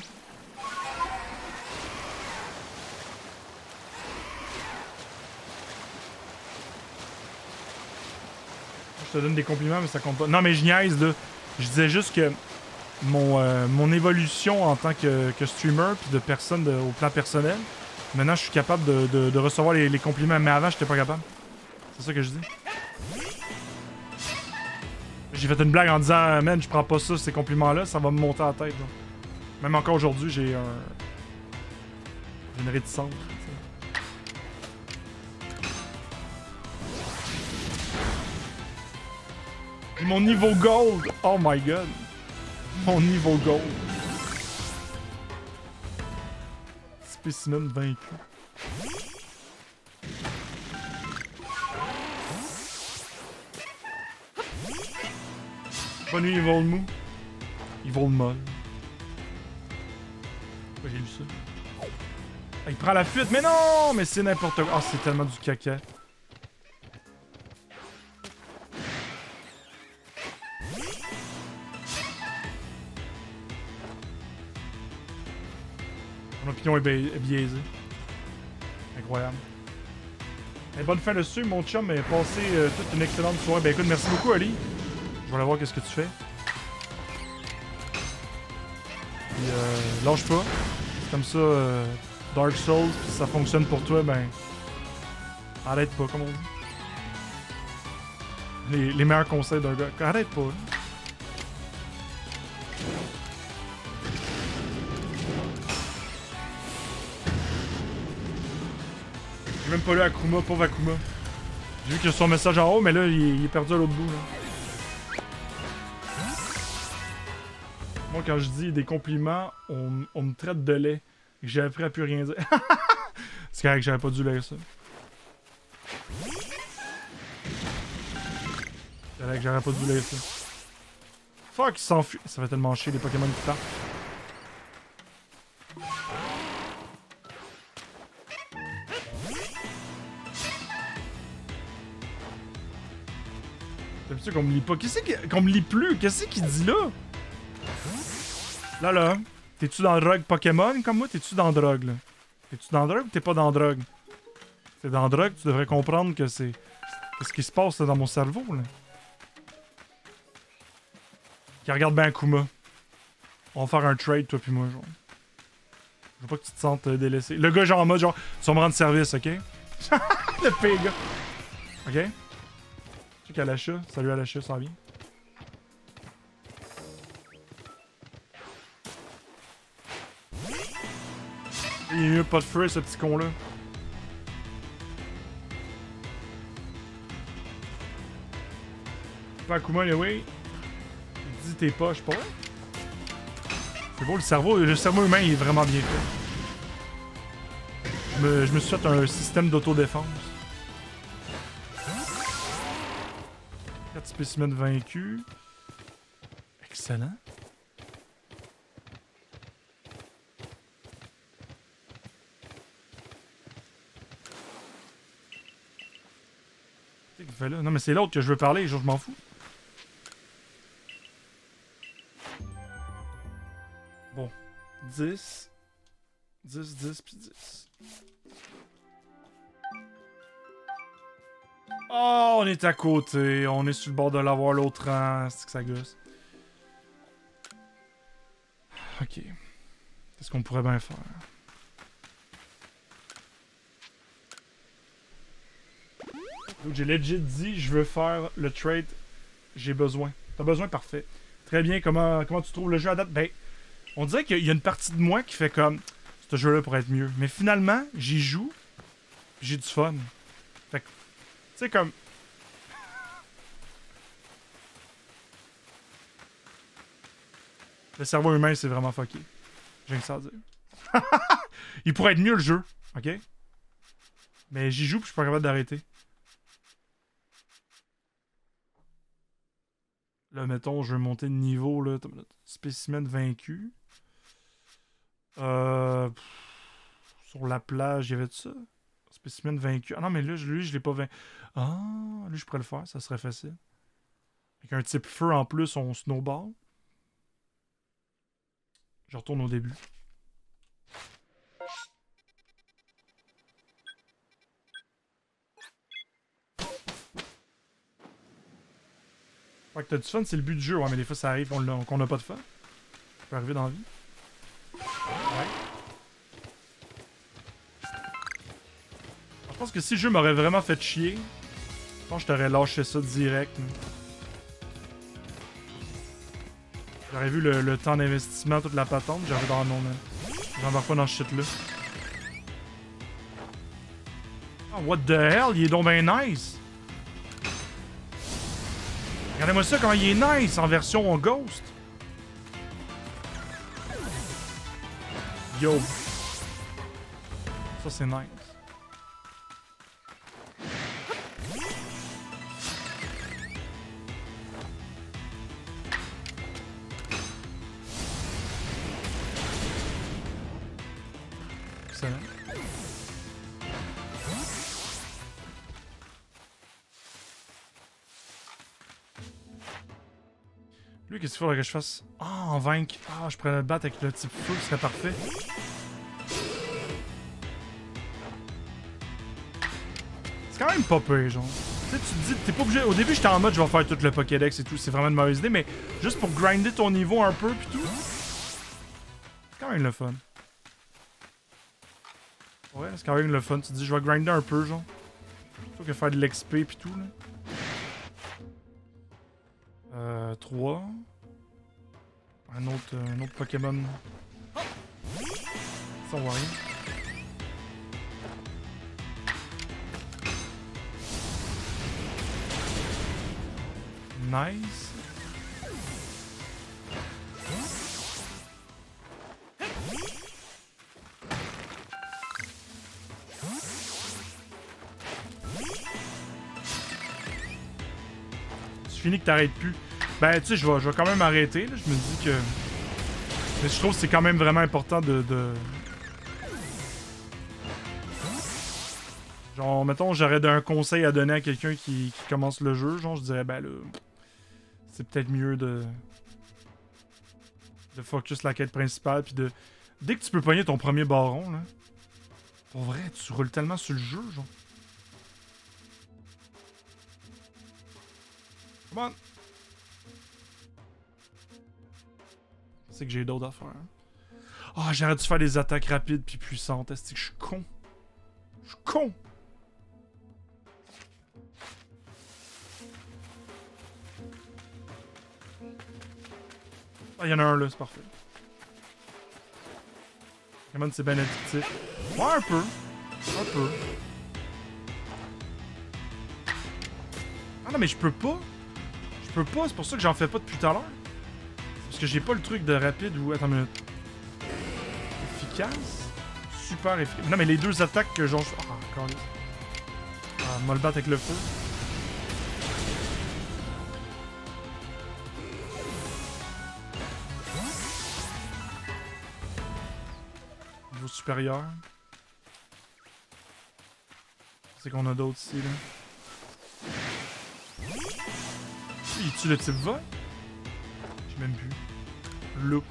Je te donne des compliments, mais ça compte pas. Non, mais je niaise, là. Je disais juste que... Mon, euh, mon évolution en tant que, que streamer, puis de personne de, au plan personnel. Maintenant, je suis capable de, de, de recevoir les, les compliments, mais avant, j'étais pas capable. C'est ça que je dis. J'ai fait une blague en disant, man, je prends pas ça, ces compliments-là, ça va me monter à la tête. Donc. Même encore aujourd'hui, j'ai un... une réticence. Et mon niveau gold! Oh my god! Mon niveau gold. Spécimen vaincu. Bonne nuit, ils vont le mou. Ils vont le molle. Pourquoi j'ai lu ça? Ah, il prend la fuite, mais non! Mais c'est n'importe quoi. Ah, oh, c'est tellement du caca. Mon opinion est biaisée. Incroyable. Et bonne fin dessus, mon chum. Et passez euh, toute une excellente soirée. Ben écoute, merci beaucoup, Ali. Je vais aller voir qu'est-ce que tu fais. Puis, euh, lâche pas. Comme ça, euh, Dark Souls, si ça fonctionne pour toi, ben... Arrête pas, comme on dit. Les, les meilleurs conseils d'un gars. Arrête pas, hein. Même pas là, Akuma, pauvre Akuma. J'ai vu qu'il y a son message en haut, mais là, il est, il est perdu à l'autre bout. Là. Moi, quand je dis des compliments, on, on me traite de lait. J'ai appris à plus rien dire. C'est correct, j'avais pas dû lire ça. C'est correct, j'aurais pas dû lire ça. Fuck, il s'enfuit. Ça fait tellement chier les Pokémon qui partent. Qu'on me lit pas. Qu'est-ce qu'on me lit plus? Qu'est-ce qu'il dit là? Là, là. T'es-tu dans la drogue Pokémon comme moi? T'es-tu dans la drogue, là? T'es-tu dans la drogue ou t'es pas dans la drogue? T'es dans la drogue, tu devrais comprendre que c'est... Qu'est-ce qui se passe là, dans mon cerveau, là? Qui regarde bien Akuma. On va faire un trade, toi puis moi, genre. Je veux pas que tu te sentes euh, délaissé. Le gars, genre, en mode, genre, tu vas me rendre service, OK? Le pire gars. OK? À l'achat. Salut à l'achat, ça va bien. Il n'y a eu pas de feu, ce petit con-là. Akuma, oui. Il dit tes poches, pas vrai? C'est beau, le cerveau, le cerveau humain, il est vraiment bien fait. Je me, je me suis fait un système d'autodéfense. Spécimen vaincu. Excellent. fais là? Non, mais c'est l'autre que je veux parler, je m'en fous. Bon. dix, dix, dix, puis dix. Oh, on est à côté. On est sur le bord de l'avoir l'autre rang. C'est que ça gosse. Ok. Qu'est-ce qu'on pourrait bien faire? Donc j'ai legit dit, je veux faire le trade, j'ai besoin. T'as besoin, parfait. Très bien, comment, comment tu trouves le jeu à date? Ben, on dirait qu'il y a une partie de moi qui fait comme, ce jeu-là pourrait être mieux. Mais finalement, j'y joue, j'ai du fun. Fait que, tu sais, comme... Le cerveau humain, c'est vraiment fucké. J'ai rien que ça à dire. Il pourrait être mieux, le jeu, ok? Mais j'y joue, puis je suis pas capable d'arrêter. Là, mettons, je vais monter de niveau, là. Spécimen vaincu. Euh... Pff, sur la plage, il y avait de ça? Spécimen vaincu. Ah non, mais là, lui, je l'ai pas vaincu. Ah, lui, je pourrais le faire. Ça serait facile. Avec un type feu en plus, on snowball. Je retourne au début. Fait que t'as du fun, c'est le but du jeu, ouais, mais des fois ça arrive qu'on qu n'a pas de fun. Ça peut arriver dans la vie. Ouais. Je pense que si le jeu m'aurait vraiment fait chier, je pense que je t'aurais lâché ça direct. J'aurais vu le, le temps d'investissement, toute la patente, j'aurais dans mon... J'embarque pas dans ce shit-là. Oh, what the hell, il est donc ben nice! Regardez-moi ça, comment il est nice en version Ghost! Yo! Ça, c'est nice. Excellent. Qu'est-ce qu'il faudrait que je fasse? Ah, oh, en vaincre. Ah, oh, je pourrais le battre avec le type feu, ce serait parfait. C'est quand même pas peu, genre. Tu sais, tu te dis, t'es pas obligé. Au début, j'étais en mode, je vais faire tout le Pokédex et tout. C'est vraiment une mauvaise idée, mais juste pour grinder ton niveau un peu, pis tout. C'est quand même le fun. Ouais, c'est quand même le fun. Tu te dis, je vais grinder un peu, genre. Plutôt que faire de l'X P pis tout, là. Euh, trois. Un autre, un autre Pokémon. Ça, on voit rien. Nice. C'est fini que t'arrêtes plus. Ben, tu sais, je vais, je vais quand même arrêter, là. Je me dis que... Mais je trouve que c'est quand même vraiment important de, de... Genre, mettons, j'aurais un conseil à donner à quelqu'un qui, qui commence le jeu. Genre, je dirais, ben là... C'est peut-être mieux de... De focus la quête principale, puis de... Dès que tu peux pogner ton premier baron, là... Pour vrai, tu roules tellement sur le jeu, genre... Come on! C'est que j'ai d'autres affaires. Ah, oh, j'aurais dû faire des attaques rapides puis puissantes. Est-ce que je suis con? Je suis con! Ah, il y en a un là, c'est parfait. Comment c'est bien addictif? Ouais, un peu. Un peu. Ah non, mais je peux pas. Je peux pas, c'est pour ça que j'en fais pas depuis tout à l'heure. Parce que j'ai pas le truc de rapide ou... Attends une minute. Efficace? Super efficace. Non, mais les deux attaques que genre... Ah, encore là. Ah, moi le battre avec le feu. Niveau supérieur. C'est qu'on a d'autres ici, là. il tue le type vingt? J'ai même plus. Loup.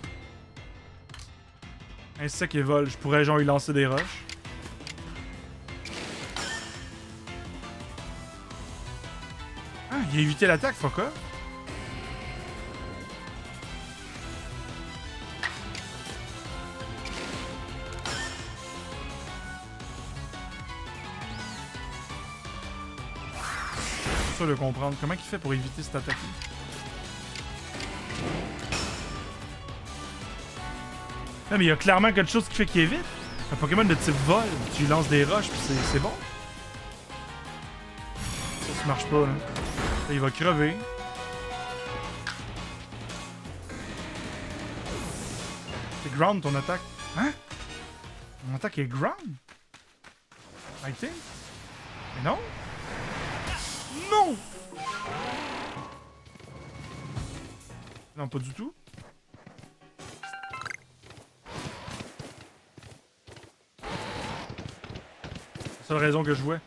Insecte et vol. Je pourrais genre lui lancer des roches. Ah, il a évité l'attaque, fuck off. De comprendre comment il fait pour éviter cette attaque. Non mais il y a clairement quelque chose qui fait qu'il évite. Un Pokémon de type vol, tu lances des roches puis c'est bon. Ça, ça marche pas là. Là, il va crever. C'est ground ton attaque. Hein? Mon attaque est ground? I think. Mais non? Non! Non, pas du tout. C'est la seule raison que je jouais.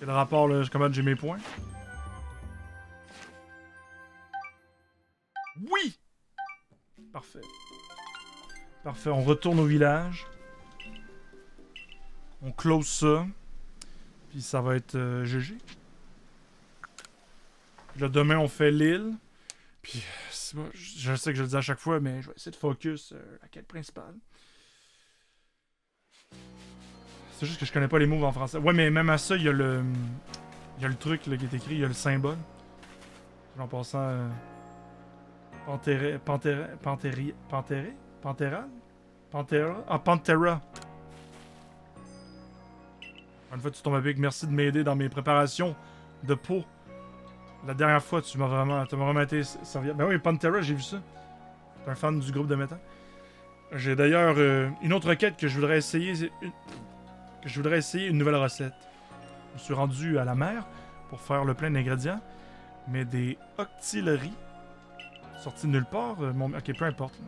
Quel rapport, là, comment j'ai mes points? Parfait, on retourne au village. On close ça. Puis ça va être euh, G G. Là, demain, on fait l'île. Puis, bon, je sais que je le dis à chaque fois, mais je vais essayer de focus euh, à la quête principale. C'est juste que je connais pas les moves en français. Ouais, mais même à ça, il y a le... Il y a le truc là, qui est écrit, il y a le symbole. En passant... Euh... Pantera... Pantera... Pantera... Pantera... Pantera? Pantera? Ah, Pantera! Une fois, tu tombes avec. Merci de m'aider dans mes préparations de peau. La dernière fois, tu m'as vraiment, vraiment été servi. Ben oui, Pantera, j'ai vu ça. T'es un fan du groupe de métal. J'ai d'ailleurs euh, une autre quête que je voudrais essayer. Une... Que je voudrais essayer une nouvelle recette. Je me suis rendu à la mer pour faire le plein d'ingrédients. Mais des octilleries sorties de nulle part. Euh, mon... Ok, peu importe. Là.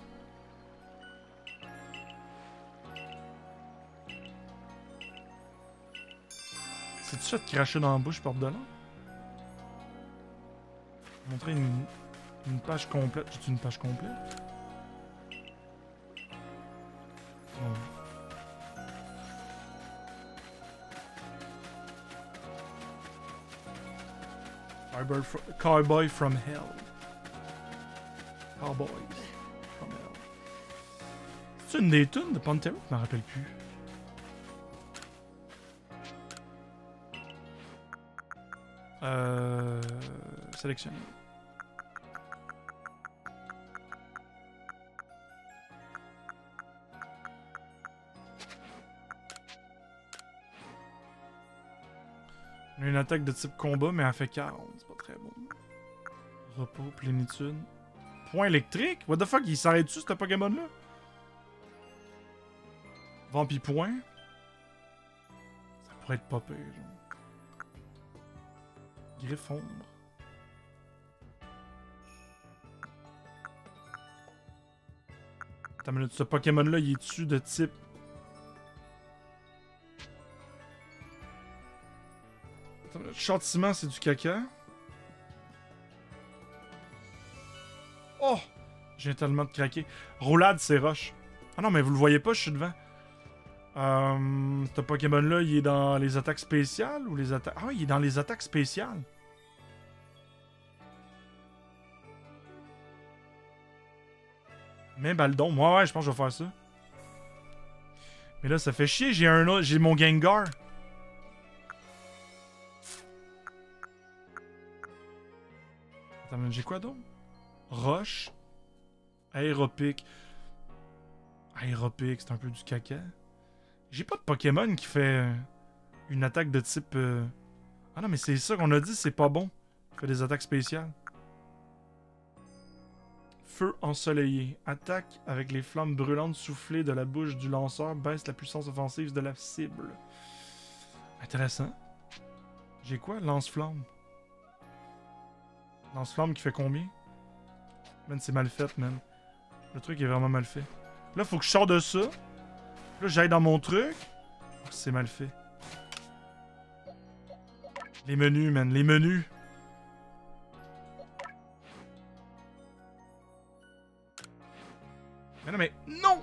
C'est-tu ça de cracher dans la bouche par dedans? Montrer une, une page complète. J'ai-tu une page complète? Oh. Cowboy, fr Cowboy from Hell. Cowboys from Hell. C'est-tu une des tunes de Pantera? Je m'en rappelle plus. Euh... Sélectionner. On a une attaque de type combat, mais elle fait quarante. C'est pas très bon. Repos, plénitude. Point électrique? What the fuck? Il s'arrête-tu, ce Pokémon-là? Vampi point. Ça pourrait être pas pire, genre. Griffon. Attends une minute, ce Pokémon-là, il est-tu de type... Attends une minute, châtiment, c'est du caca. Oh! J'ai tellement de craquer. Roulade, c'est roche. Ah non, mais vous le voyez pas, je suis devant. Euh, ce Pokémon-là, il est dans les attaques spéciales ou les attaques... Ah, il est dans les attaques spéciales. Mais Baldon, moi, ouais, je pense que je vais faire ça. Mais là, ça fait chier, j'ai un autre, j'ai mon Gengar. Attends, j'ai quoi d'autre? Roche. Aéropic. Aéropic, c'est un peu du caca. J'ai pas de Pokémon qui fait une attaque de type... Euh... Ah non, mais c'est ça qu'on a dit, c'est pas bon. Il fait des attaques spéciales. Feu ensoleillé. Attaque avec les flammes brûlantes soufflées de la bouche du lanceur, baisse la puissance offensive de la cible. Intéressant. J'ai quoi? Lance-flamme. Lance-flamme qui fait combien? Man, c'est mal fait, man. Le truc est vraiment mal fait. Là, faut que je sorte de ça. Là, j'aille dans mon truc. Oh, c'est mal fait. Les menus, man. Les menus. Mais non, mais non!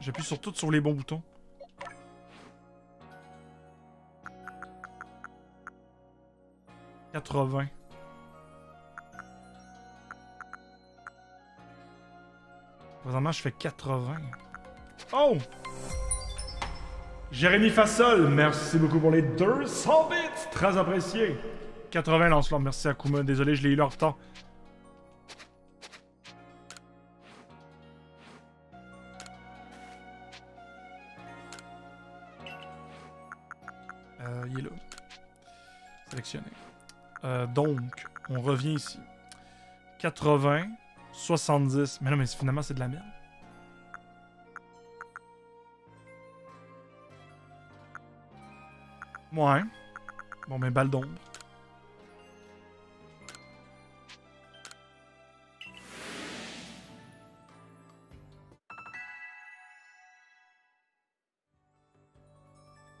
J'appuie sur tout sur les bons boutons. quatre-vingts. Présentement, je fais quatre-vingts. Oh! Jérémy Fassol, merci beaucoup pour les deux cents bits. Très apprécié. quatre-vingts lance-flamme, merci à Kuma. Désolé, je l'ai eu en retard. Euh, il est là. Sélectionné. Euh, donc, on revient ici. quatre-vingts. soixante-dix. Mais non, mais finalement, c'est de la merde. Ouais. Bon, mais balle d'ombre.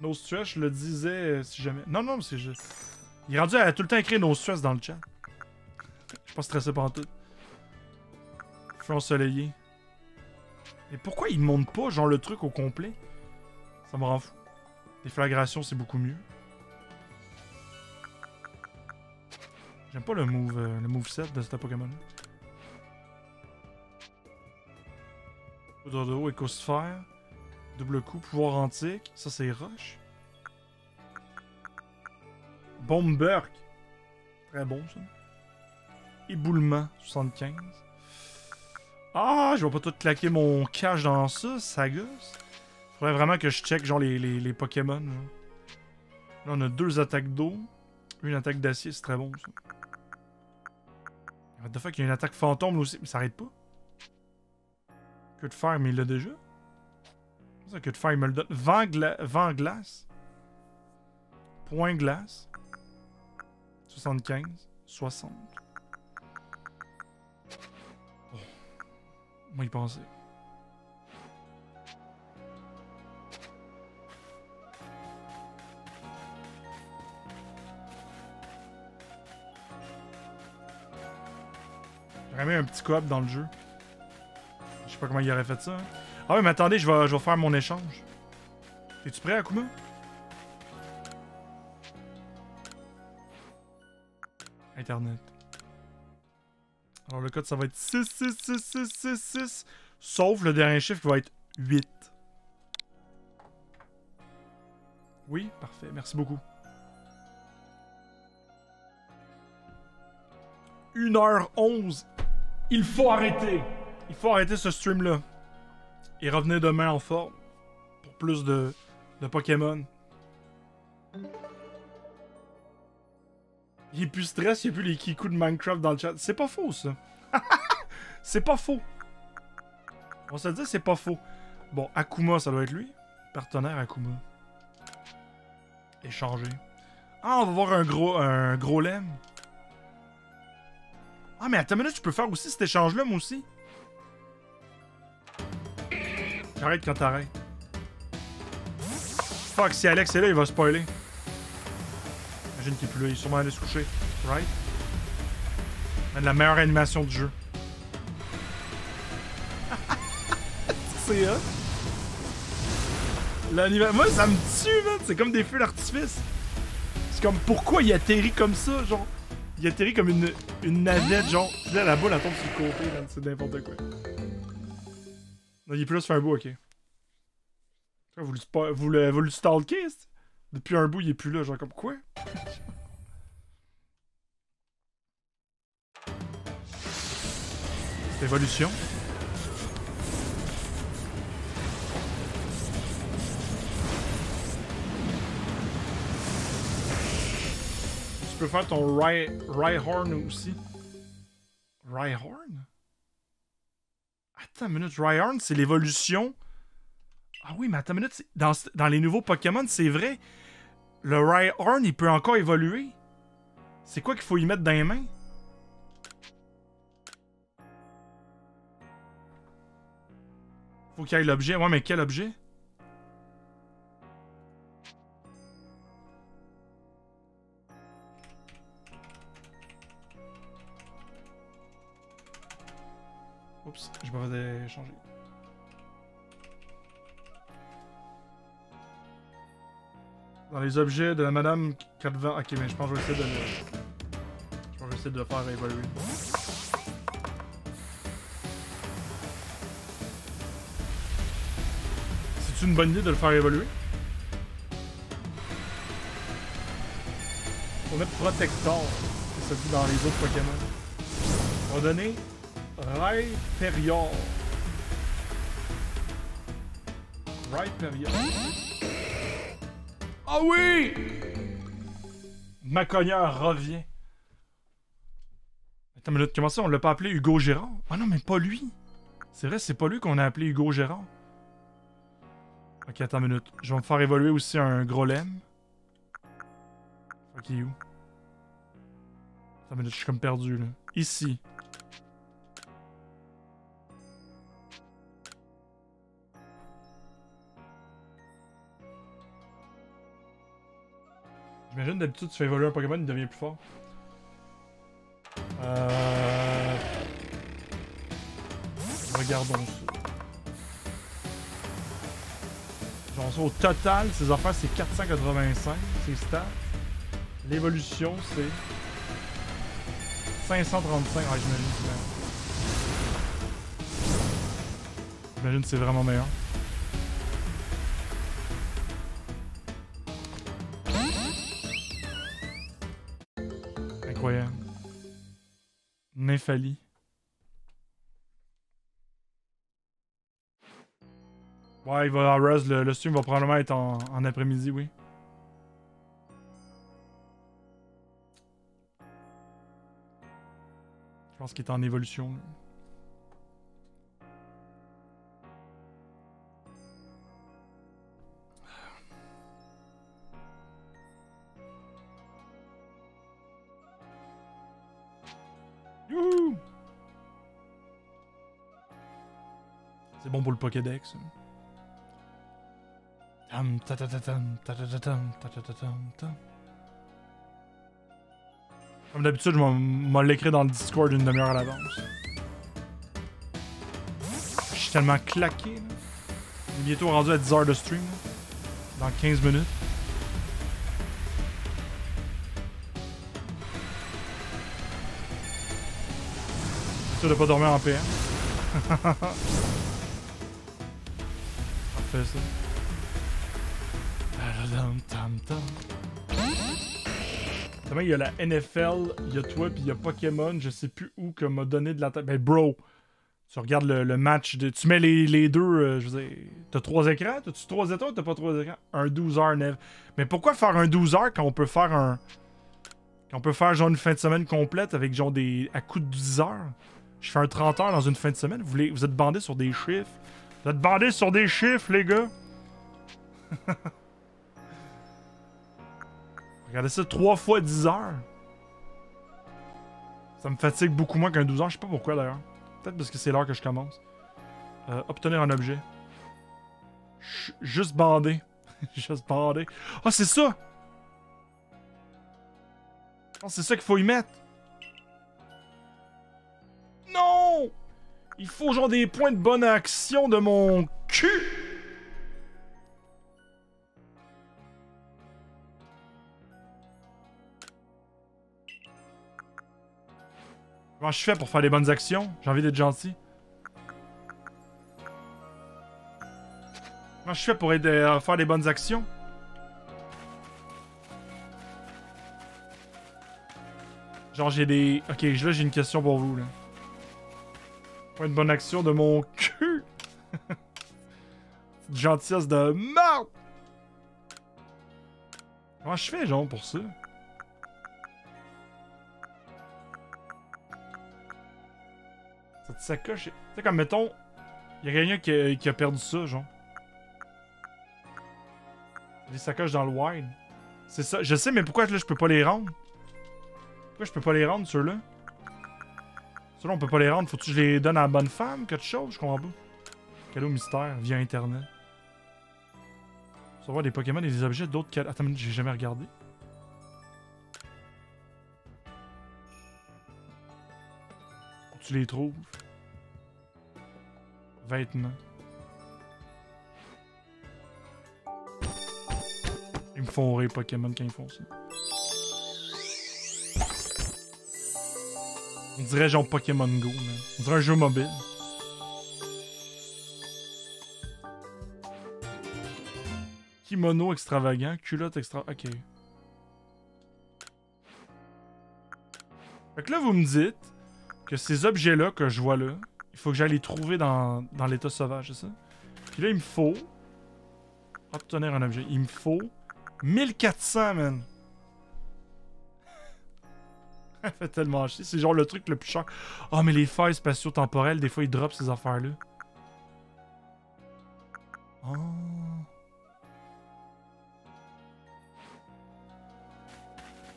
No stress, je le disais euh, si jamais. Non, non, c'est juste. Il est rendu à tout le temps écrire no stress dans le chat. Je suis pas stressé par tout. Feu ensoleillé. Mais pourquoi il monte pas, genre, le truc au complet? Ça me rend fou. Déflagration, c'est beaucoup mieux. J'aime pas le move, euh, le moveset de ce Pokémon-là. Poudre de haut, écosphère. Double coup, pouvoir antique. Ça, c'est rush. Bombe Burk. Très bon, ça. Éboulement, soixante-quinze. Ah, je vais pas tout claquer mon cash dans ça, ça gosse. Faudrait vraiment que je check genre les, les, les Pokémon. Genre. Là, on a deux attaques d'eau. Une attaque d'acier, c'est très bon ça. What the fuck, il y a une attaque fantôme là aussi, mais ça arrête pas. Que de fer, mais il l'a déjà. Ça, que de fer, il me le donne. Vent, gla... Vent glace. Point glace. soixante-quinze. soixante. Moi, y penser. J'aurais mis un petit coop dans le jeu. Je sais pas comment il aurait fait ça. Hein. Ah oui, mais attendez, je vais, je vais faire mon échange. Es-tu prêt, Akuma? Internet. Alors le code ça va être six six six six six six, sauf le dernier chiffre qui va être huit. Oui, parfait, merci beaucoup. une heure onze, il faut arrêter. Il faut arrêter ce stream-là. Et revenez demain en forme pour plus de, de Pokémon. Il n'y a plus de stress, il n'y a plus les kikus de Minecraft dans le chat. C'est pas faux, ça. C'est pas faux. On se dit, c'est pas faux. Bon, Akuma, ça doit être lui. Partenaire Akuma. Échanger. Ah, on va voir un gros, un gros lemme. Ah, mais attends une minute, tu peux faire aussi cet échange-là, moi aussi. J'arrête quand t'arrêtes. Fuck, si Alex est là, il va spoiler. J'imagine qu'il est plus là, il est sûrement allé se coucher. Right? Man, la meilleure animation du jeu. C'est hot! L'animation. Moi, ça me tue, man! C'est comme des feux d'artifice! C'est comme pourquoi il atterrit comme ça, genre. Il atterrit comme une, une navette, genre. Là, la boule, elle tombe sur le côté, man. C'est n'importe quoi. Non, il est plus là, ça fait un bout, ok. Vous le, vous le, vous le stalkez, c'est? Depuis un bout, il est plus là, genre comme quoi? C'est évolution. Tu peux faire ton Rhyhorn aussi. Rhyhorn? Attends une minute, Rhyhorn, c'est l'évolution. Ah oui, mais attends une minute, dans, dans les nouveaux Pokémon, c'est vrai. Le Rhyhorn, il peut encore évoluer. C'est quoi qu'il faut y mettre dans les mains? Faut qu'il y ait l'objet. Ouais, mais quel objet? Oups, je me faisais changer. Dans les objets de la madame Calvin. Ok, mais je pense que je vais essayer de Je pense que je vais essayer de le faire évoluer. C'est une bonne idée de le faire évoluer. On met Protector, c'est celui dans les autres Pokémon. On va donner Rhyhorn. Rhyhorn. Ah oui! Ma cogneur revient. Attends une minute, comment ça? On l'a pas appelé Hugo Gérard? Ah non, mais pas lui! C'est vrai, c'est pas lui qu'on a appelé Hugo Gérard. Ok, attends une minute. Je vais me faire évoluer aussi un gros lemme. Fuck you. Attends une minute, je suis comme perdu là. Ici. J'imagine d'habitude tu fais évoluer un Pokémon, il devient plus fort. Euh... Regardons ça. Genre ça au total, ses affaires c'est quatre cent quatre-vingt-cinq, ses stats. L'évolution c'est cinq cent trente-cinq. Ah, j'imagine c'est meilleur. J'imagine c'est vraiment meilleur. Incroyable. Mentali. Ouais, il va reste, le, le stream va probablement être en, en après-midi, oui. Je pense qu'il est en évolution. Là. C'est bon pour le Pokédex. Tam ta ta ta tam ta ta ta tam ta ta ta tam tam. Comme d'habitude, je m'en l'écris dans le Discord une demi-heure à l'avance. Je suis tellement claqué. On est bientôt rendu à dix heures de stream. Là. Dans quinze minutes. Je suis sûr de pas dormir en paix. Hein? Parfait ça. Demain il y a la N F L, il y a toi puis il y a Pokémon, je sais plus où que m'a donné de la tête. Ben bro, tu regardes le, le match, de... tu mets les, les deux, euh, je veux dire, t'as trois écrans? T'as-tu trois états ou t'as pas trois écrans? Un douze heures, Nev. Mais pourquoi faire un douze heures quand on peut faire un... Quand on peut faire genre une fin de semaine complète avec genre des... à coup de dix heures? Je fais un trente heures dans une fin de semaine. Vous, voulez... vous êtes bandés sur des chiffres. Vous êtes bandés sur des chiffres, les gars. Regardez ça, trois fois dix heures. Ça me fatigue beaucoup moins qu'un douze heures. Je sais pas pourquoi, d'ailleurs. Peut-être parce que c'est l'heure que je commence. Euh, obtenir un objet. J juste bandé. Juste bandé. Ah, oh, c'est ça! Oh, c'est ça qu'il faut y mettre. Non! Il faut genre des points de bonne action de mon cul! Comment je fais pour faire des bonnes actions? J'ai envie d'être gentil. Comment je fais pour aider à faire des bonnes actions? Genre j'ai des... Ok, là j'ai une question pour vous là. Point de bonne action de mon cul. Gentillesse de merde. Comment je fais, genre, pour ça? Cette sacoche... Tu sais, comme, mettons... Il y a quelqu'un qui a, qui a perdu ça, genre. Des sacoches dans le wild. C'est ça. Je sais, mais pourquoi, là, je peux pas les rendre? Pourquoi je peux pas les rendre, ceux-là? Ceux-là, on peut pas les rendre. Faut-tu que je les donne à la bonne femme, quelque chose? Je comprends pas. Cadeau mystère via internet. Savoir des Pokémon et des objets d'autres cadeaux. Attends, j'ai jamais regardé. Tu les trouves. Vêtements. Ils me font rire Pokémon quand ils font ça. On dirait genre Pokémon Go, mais on dirait un jeu mobile. Kimono extravagant, culotte extra... Ok. Fait que là, vous me dites que ces objets-là que je vois là, il faut que j'aille les trouver dans, dans l'état sauvage, c'est ça? Puis là, il me faut... obtenir un objet. Il me faut... mille quatre cents, man! Ça fait tellement chier. C'est genre le truc le plus cher. Ah, oh, mais les failles spatio-temporelles, des fois, ils droppent ces affaires-là. Oh...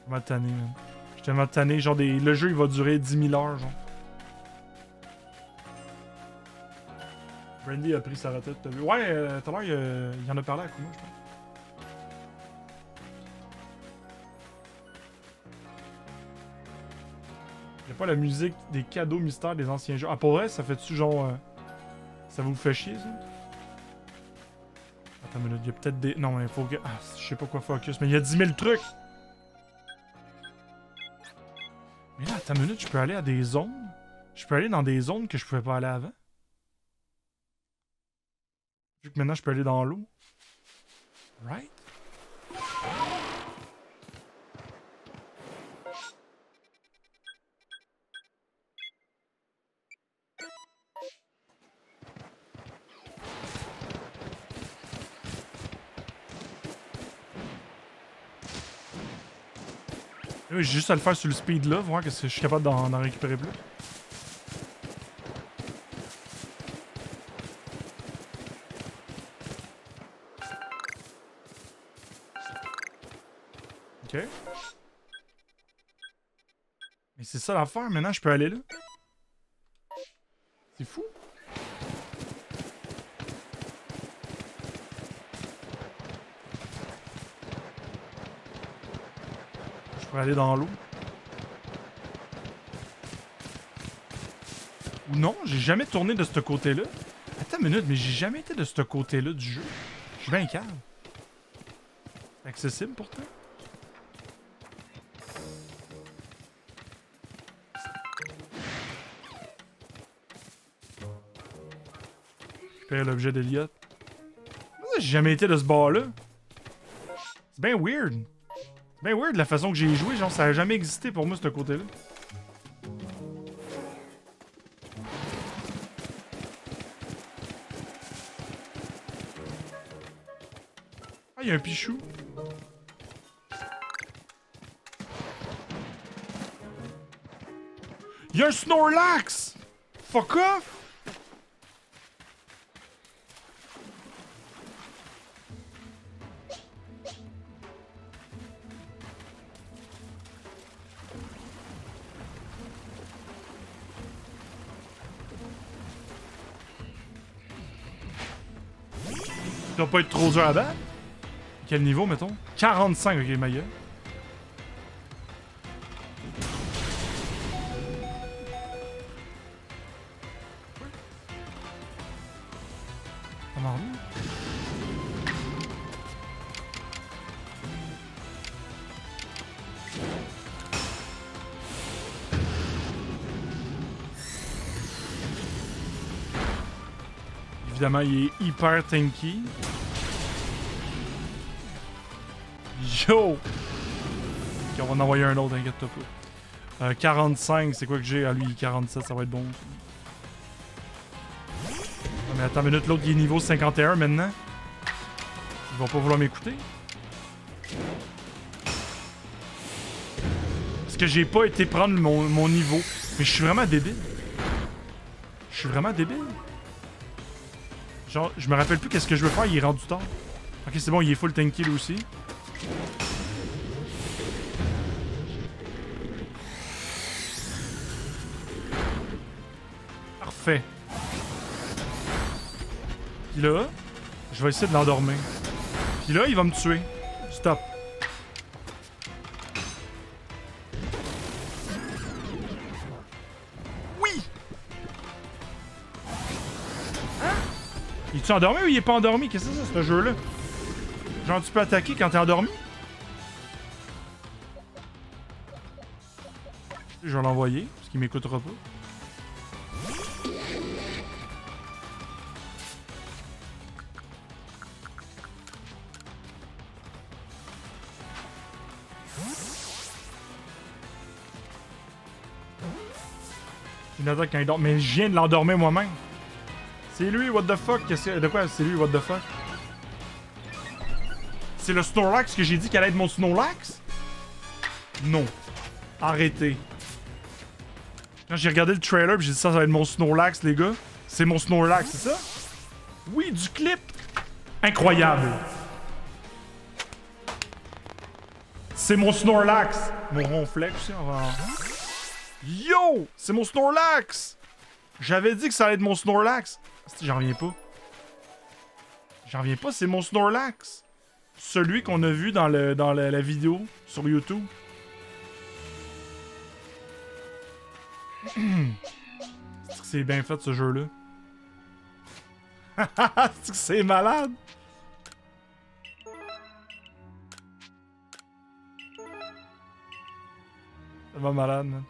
Je suis tellement tanné, man. Je suis tellement tanné. Genre, des... le jeu, il va durer dix mille heures, genre. Brandy a pris sa retraite, t'as vu? Ouais, euh, tout à l'heure, euh, il en a parlé à Kuma, je pense. Il n'y a pas la musique des cadeaux mystères des anciens jeux. Ah, pour vrai, ça fait-tu genre... Euh... ça vous fait chier, ça? Attends, mais là, il y a peut-être des... Non, mais il faut que... Ah, je sais pas quoi focus, mais il y a dix mille trucs! Mais là, à ta minute, je peux aller à des zones. Je peux aller dans des zones que je pouvais pas aller avant. Vu que maintenant, je peux aller dans l'eau. Right? J'ai juste à le faire sur le speed là, voir que je suis capable d'en récupérer plus. Ok. Mais c'est ça l'affaire, maintenant je peux aller là. C'est fou. Aller dans l'eau. Ou non, j'ai jamais tourné de ce côté-là. Attends une minute, mais j'ai jamais été de ce côté-là du jeu. Je suis bien calme. C'est accessible pourtant. Je perds l'objet d'Eliott. J'ai jamais été de ce bord-là. C'est bien weird. Ben weird de la façon que j'ai joué, genre ça a jamais existé pour moi ce côté-là. Ah, il y a un Pichou. Il y a un Snorlax! Fuck off! Pas être trop dur à battre. Quel niveau, mettons? quarante-cinq, ok, ma gueule. Évidemment, il est hyper tanky. Yo! Okay, on va en envoyer un autre, inquiète-toi pas. Euh, quarante-cinq, c'est quoi que j'ai? Ah, lui, quarante-sept, ça va être bon. Non, mais attends une minute, l'autre, il est niveau cinquante et un maintenant. Ils vont pas vouloir m'écouter. Parce que j'ai pas été prendre mon, mon niveau. Mais je suis vraiment débile. Je suis vraiment débile. Genre, je me rappelle plus qu'est-ce que je veux faire, il est rendu tard. Ok, c'est bon, il est full tanky lui aussi. Parfait. Puis là, je vais essayer de l'endormir. Puis là, il va me tuer. Stop. Oui! Il est-tu endormi ou il est pas endormi? Qu'est-ce que c'est ça, ce jeu-là? Genre, tu peux attaquer quand t'es endormi? Je vais l'envoyer, parce qu'il m'écoutera pas. Quand il dort. Mais je viens de l'endormir moi-même. C'est lui, what the fuck? De quoi? C'est lui, what the fuck? C'est le Snorlax que j'ai dit qu'elle allait être mon Snorlax? Non. Arrêtez. Quand j'ai regardé le trailer j'ai dit ça, ça va être mon Snorlax, les gars. C'est mon Snorlax, c'est ça? Oui, du clip! Incroyable! C'est mon Snorlax! Mon Ronflex aussi, on va... Yo! C'est mon Snorlax! J'avais dit que ça allait être mon Snorlax! J'en reviens pas. J'en reviens pas, c'est mon Snorlax! Celui qu'on a vu dans, le, dans la, la vidéo sur YouTube. C'est bien fait ce jeu-là. C'est malade! Ça va malade, man.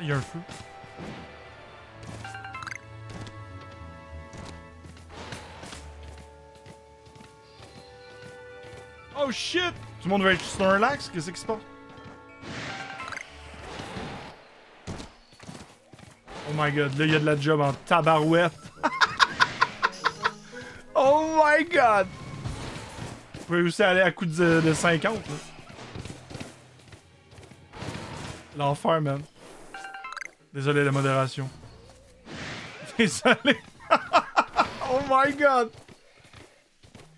Il y a un feu. Oh shit! Tout le monde veut être Snorlax? Qu'est-ce qui se passe? Oh my god, là il y a de la job en tabarouette. Oh my god! Vous pouvez aussi aller à coup de, de cinquante. L'enfer, man. Désolé la modération. Désolé. Oh my god.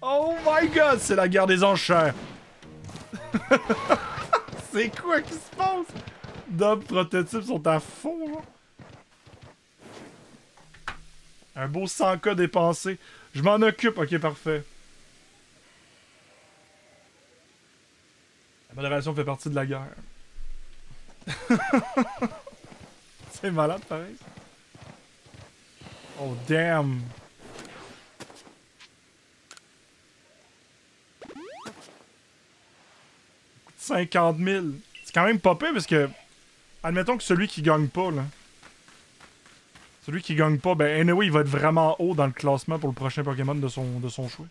Oh my god, c'est la guerre des enchères. C'est quoi qui se passe? Nos prototypes sont à fond, là. Un beau cent K dépensé. Je m'en occupe, ok, parfait. La modération fait partie de la guerre. C'est malade, pareil. Oh, damn. cinquante mille. C'est quand même pas pire parce que... Admettons que celui qui gagne pas, là... Celui qui gagne pas, ben anyway, il va être vraiment haut dans le classement pour le prochain Pokémon de son, de son choix.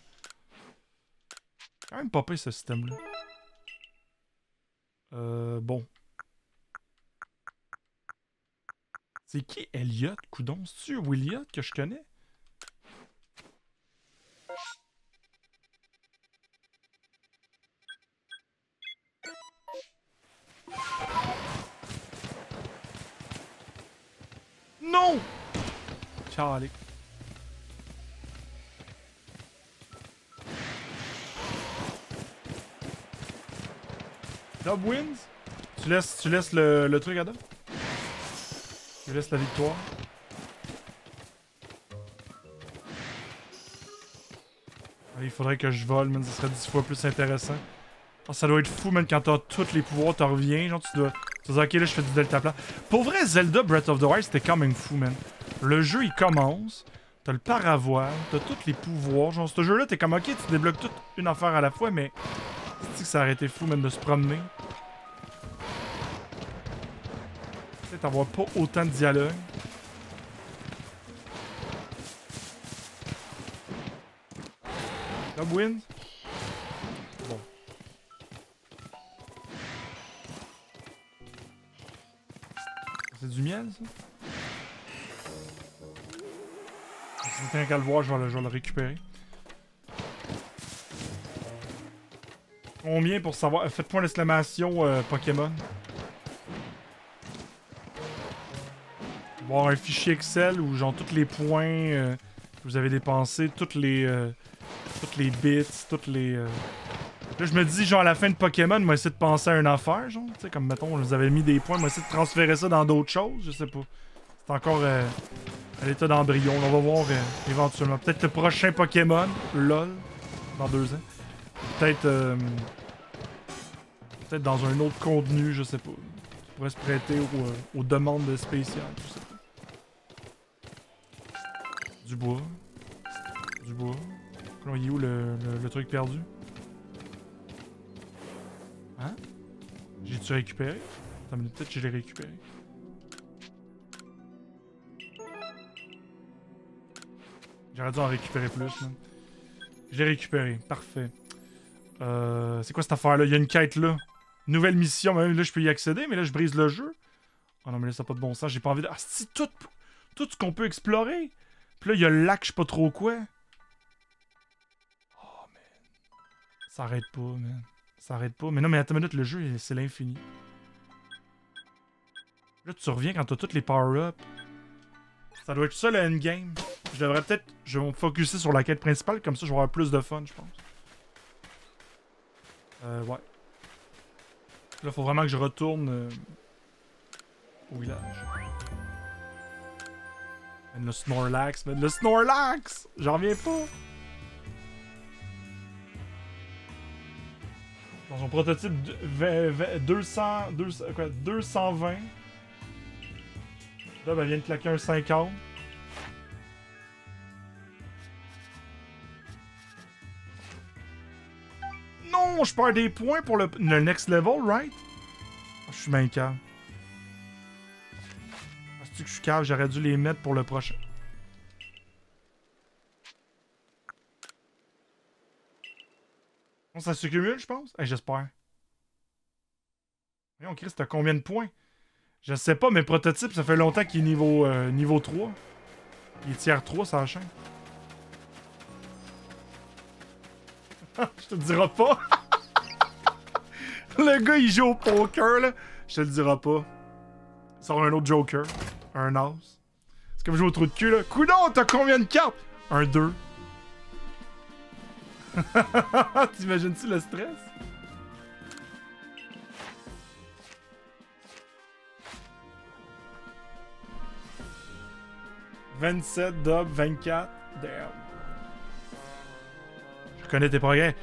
C'est quand même pas pire, ce système-là. Euh, bon. C'est qui Elliot, coudon? C'est-tu Williot que je connais? Non! Charlie. Dub wins? Tu laisses, tu laisses le, le truc à Dub? Je laisse la victoire. Il faudrait que je vole, man. Ça serait dix fois plus intéressant. Oh, ça doit être fou, man. Quand t'as tous les pouvoirs, t'en reviens. Genre, tu dois... Tu dois dire, ok, là, je fais du delta plan. Pour vrai, Zelda Breath of the Wild, c'était quand même fou, man. Le jeu, il commence. T'as le paravoile. T'as tous les pouvoirs. Genre, ce jeu-là, t'es comme, ok, tu débloques toute une affaire à la fois, mais... Tu sais que ça aurait été fou, man, de se promener. Avoir pas autant de dialogue. Dub win. Bon. C'est du miel, ça? Si quelqu'un qu'à le voir, je vais le, je vais le récupérer. Combien pour savoir... Faites-moi l'exclamation euh, Pokémon. voir un fichier Excel où genre tous les points euh, que vous avez dépensés, toutes les euh, toutes les bits, toutes les... Euh... Là, je me dis, genre, à la fin de Pokémon, moi, essayer de penser à une affaire, genre. Tu sais, comme, mettons, je vous avais mis des points, moi, essayer de transférer ça dans d'autres choses, je sais pas. C'est encore euh, à l'état d'embryon. On va voir euh, éventuellement. Peut-être le prochain Pokémon, lol, dans deux ans. Peut-être... Euh, peut-être dans un autre contenu, je sais pas. Qui pourrait se prêter aux, euh, aux demandes spéciales, je sais pas. Du bois. Du bois. Là, il est où le, le, le truc perdu? Hein? J'ai-tu récupéré? Attends, mais peut-être que je l'ai récupéré. J'aurais dû en récupérer plus, man. Je l'ai récupéré, parfait. Euh, c'est quoi cette affaire-là? Il y a une quête, là. Nouvelle mission, même là, je peux y accéder, mais là, je brise le jeu. Oh non, mais là, ça n'a pas de bon sens, j'ai pas envie de... Ah, c'est tout, tout ce qu'on peut explorer! Puis là, il y a le lac, je sais pas trop quoi. Oh, man. Ça arrête pas, man. Ça arrête pas. Mais non, mais attends une minute, le jeu, c'est l'infini. Là, tu reviens quand t'as toutes les power-ups. Ça doit être ça, le endgame. Je devrais peut-être... Je vais me focusser sur la quête principale, comme ça, je vais avoir plus de fun, je pense. Euh, ouais. Là, faut vraiment que je retourne... Euh, au village. Man, le Snorlax, man, le Snorlax! J'en reviens pas! Dans son prototype deux cents, deux cents, quoi, deux cent vingt. Là, ben, vient de claquer un cinquante. Non, je perds des points pour le, le next level, right? Oh, je suis bien calme. Penses-tu que je suis calme? J'aurais dû les mettre pour le prochain. Ça s'accumule, je pense? Hey, j'espère. Voyons, Chris, t'as combien de points? Je sais pas, mes prototypes, ça fait longtemps qu'il est niveau, euh, niveau trois. Il est tiers trois, ça enchaîne. Je te le dirai pas. Le gars, il joue au poker, là. Je te le dirai pas. Il sort un autre joker. Un as. C'est comme jouer au trou de cul, là. Coudon, t'as combien de cartes? Un deux. T'imagines-tu le stress? vingt-sept, dub, vingt-quatre. Damn. Je reconnais tes progrès.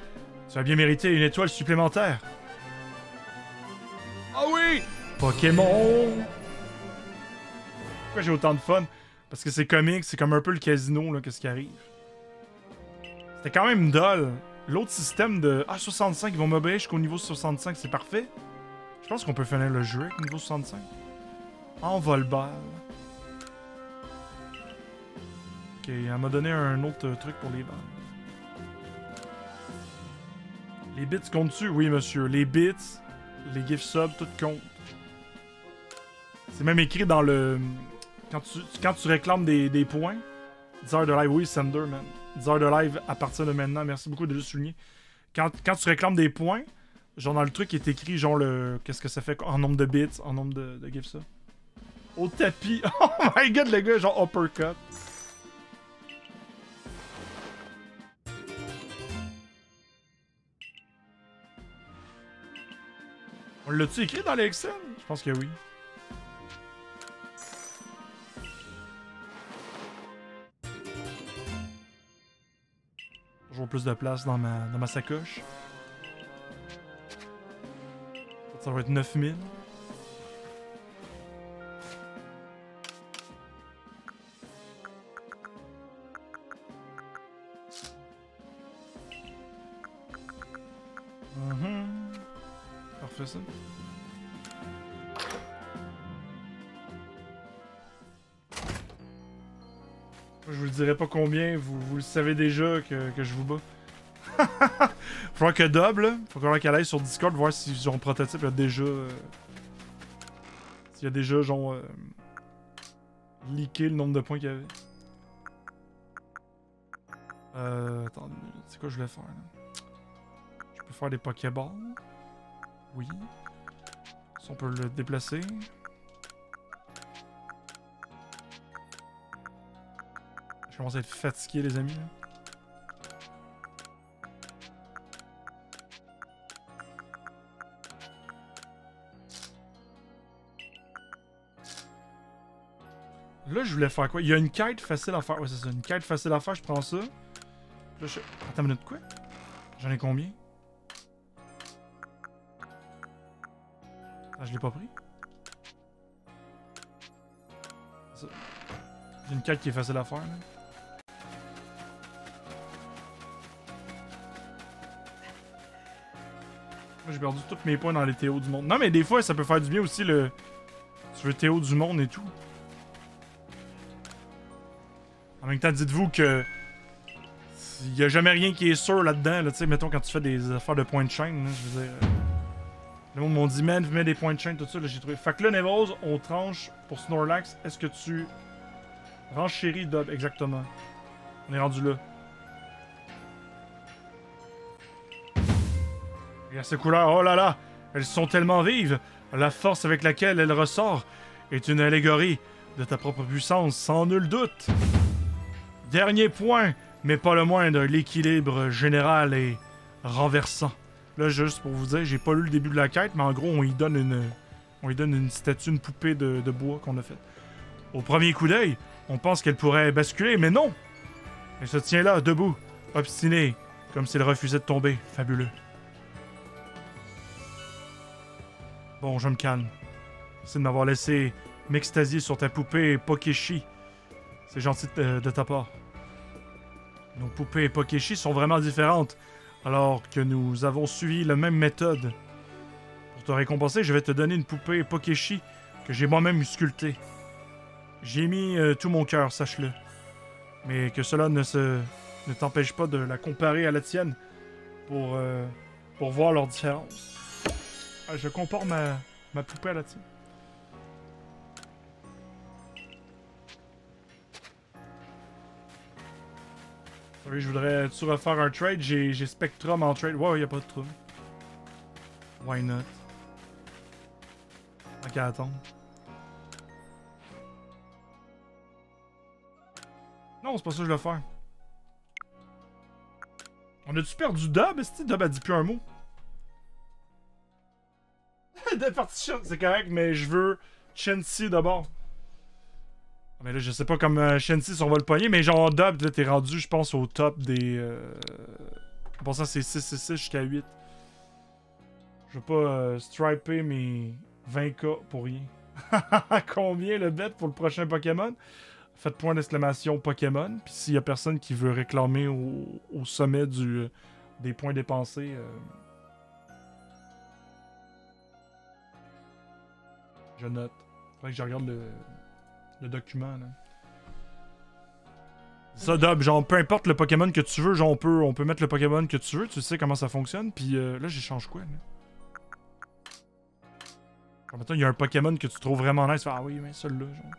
Tu as bien mérité une étoile supplémentaire. Ah oui! Pokémon! Pourquoi j'ai autant de fun? Parce que c'est comique, c'est comme un peu le casino, là, qu'est-ce qui arrive. C'était quand même dole. L'autre système de... Ah, soixante-cinq, ils vont m'obéir jusqu'au niveau soixante-cinq, c'est parfait. Je pense qu'on peut finir le jeu avec niveau soixante-cinq. Envol-balle. Ok, elle m'a donné un autre truc pour les balles. Les bits comptent-tu? Oui, monsieur. Les bits, les gifs subs, tout compte. C'est même écrit dans le... Quand tu, Quand tu réclames des, des points, dix heures de live, oui, Sender, man. dix heures de live à partir de maintenant. Merci beaucoup de le souligner. Quand, quand tu réclames des points, genre dans le truc est écrit, genre le... Qu'est-ce que ça fait en nombre de bits, en nombre de, de gifs, ça. Au tapis. Oh my god, les gars, genre uppercut. On l'a-tu écrit dans l'Excel? Je pense que oui. Toujours plus de place dans ma, dans ma sacoche. Ça va être neuf mille. Mm-hmm. Parfait ça. Je vous le dirai pas combien, vous, vous le savez déjà que, que je vous bats. Faudra que double, faudra qu'elle aille sur Discord voir si son prototype a déjà... Euh, s'il y a déjà, genre... Euh, leaké le nombre de points qu'il y avait. Euh... Attends, c'est quoi que je voulais faire, là? Je peux faire des Pokéballs. Oui. Ça, on peut le déplacer. commence à être fatigué, les amis. Là, je voulais faire quoi? Il y a une quête facile à faire. Ouais, c'est ça. Une quête facile à faire, je prends ça. Là, je... Attends une minute, quoi? J'en ai combien? Ah, je l'ai pas pris. J'ai une quête qui est facile à faire, là. Moi, j'ai perdu tous mes points dans les Théo du monde. Non, mais des fois, ça peut faire du bien aussi, le... Tu veux Théo du monde et tout. En même temps, dites-vous que il n'y a jamais rien qui est sûr là-dedans. Là, tu sais, mettons quand tu fais des affaires de points de chaîne, je veux dire. Le monde m'ont dit, man, mets des points de chaîne, tout ça, là, j'ai trouvé. Fait que là, Nevose, on tranche pour Snorlax. Est-ce que tu renchéris Dob? Exactement. On est rendu là. Regarde ces couleurs, oh là là! Elles sont tellement vives! La force avec laquelle elle ressort est une allégorie de ta propre puissance, sans nul doute! Dernier point, mais pas le moindre, l'équilibre général est renversant. Là, juste pour vous dire, j'ai pas lu le début de la quête, mais en gros, on lui donne une, on lui donne une statue, une poupée de, de bois qu'on a faite. Au premier coup d'œil, on pense qu'elle pourrait basculer, mais non! Elle se tient là, debout, obstinée, comme si elle refusait de tomber. Fabuleux. Bon, je me calme. Merci de m'avoir laissé m'extasier sur ta poupée Pokéchi. C'est gentil de, de ta part. Nos poupées et Pokéchi sont vraiment différentes, alors que nous avons suivi la même méthode. Pour te récompenser, je vais te donner une poupée Pokéchi que j'ai moi-même sculptée. J'ai mis euh, tout mon cœur, sache-le. Mais que cela ne se, ne t'empêche pas de la comparer à la tienne pour, euh, pour voir leur différence. Ah, je compare ma, ma poupée à la tienne. Oui, je voudrais tu refaire un trade, j'ai Spectrum en trade. Ouais, ouais, y'a pas de trouble. Why not? Ok, attends. Non, c'est pas ça que je vais faire. On a-tu perdu Dub? Est-ce que Dub a dit plus un mot? De partie c'est correct, mais je veux Chensi d'abord. Mais là, je sais pas comme euh, Chensi si on va le pogner, mais genre Dub, là, t'es rendu, je pense, au top des... Euh... Bon, ça, c'est six, six, six jusqu'à huit. Je veux pas euh, striper mes vingt K pour rien. Combien le bet pour le prochain Pokémon? Faites point d'exclamation Pokémon. Puis s'il y a personne qui veut réclamer au, au sommet du, euh, des points dépensés... Euh... Je note. Faudrait que je regarde le... Le document, là. Ça, Dub, genre, peu importe le Pokémon que tu veux, genre, on peut, on peut mettre le Pokémon que tu veux, tu sais comment ça fonctionne, puis euh, là, j'échange quoi, là? Genre, maintenant, il y a un Pokémon que tu trouves vraiment nice, ah oui, mais celui-là, genre.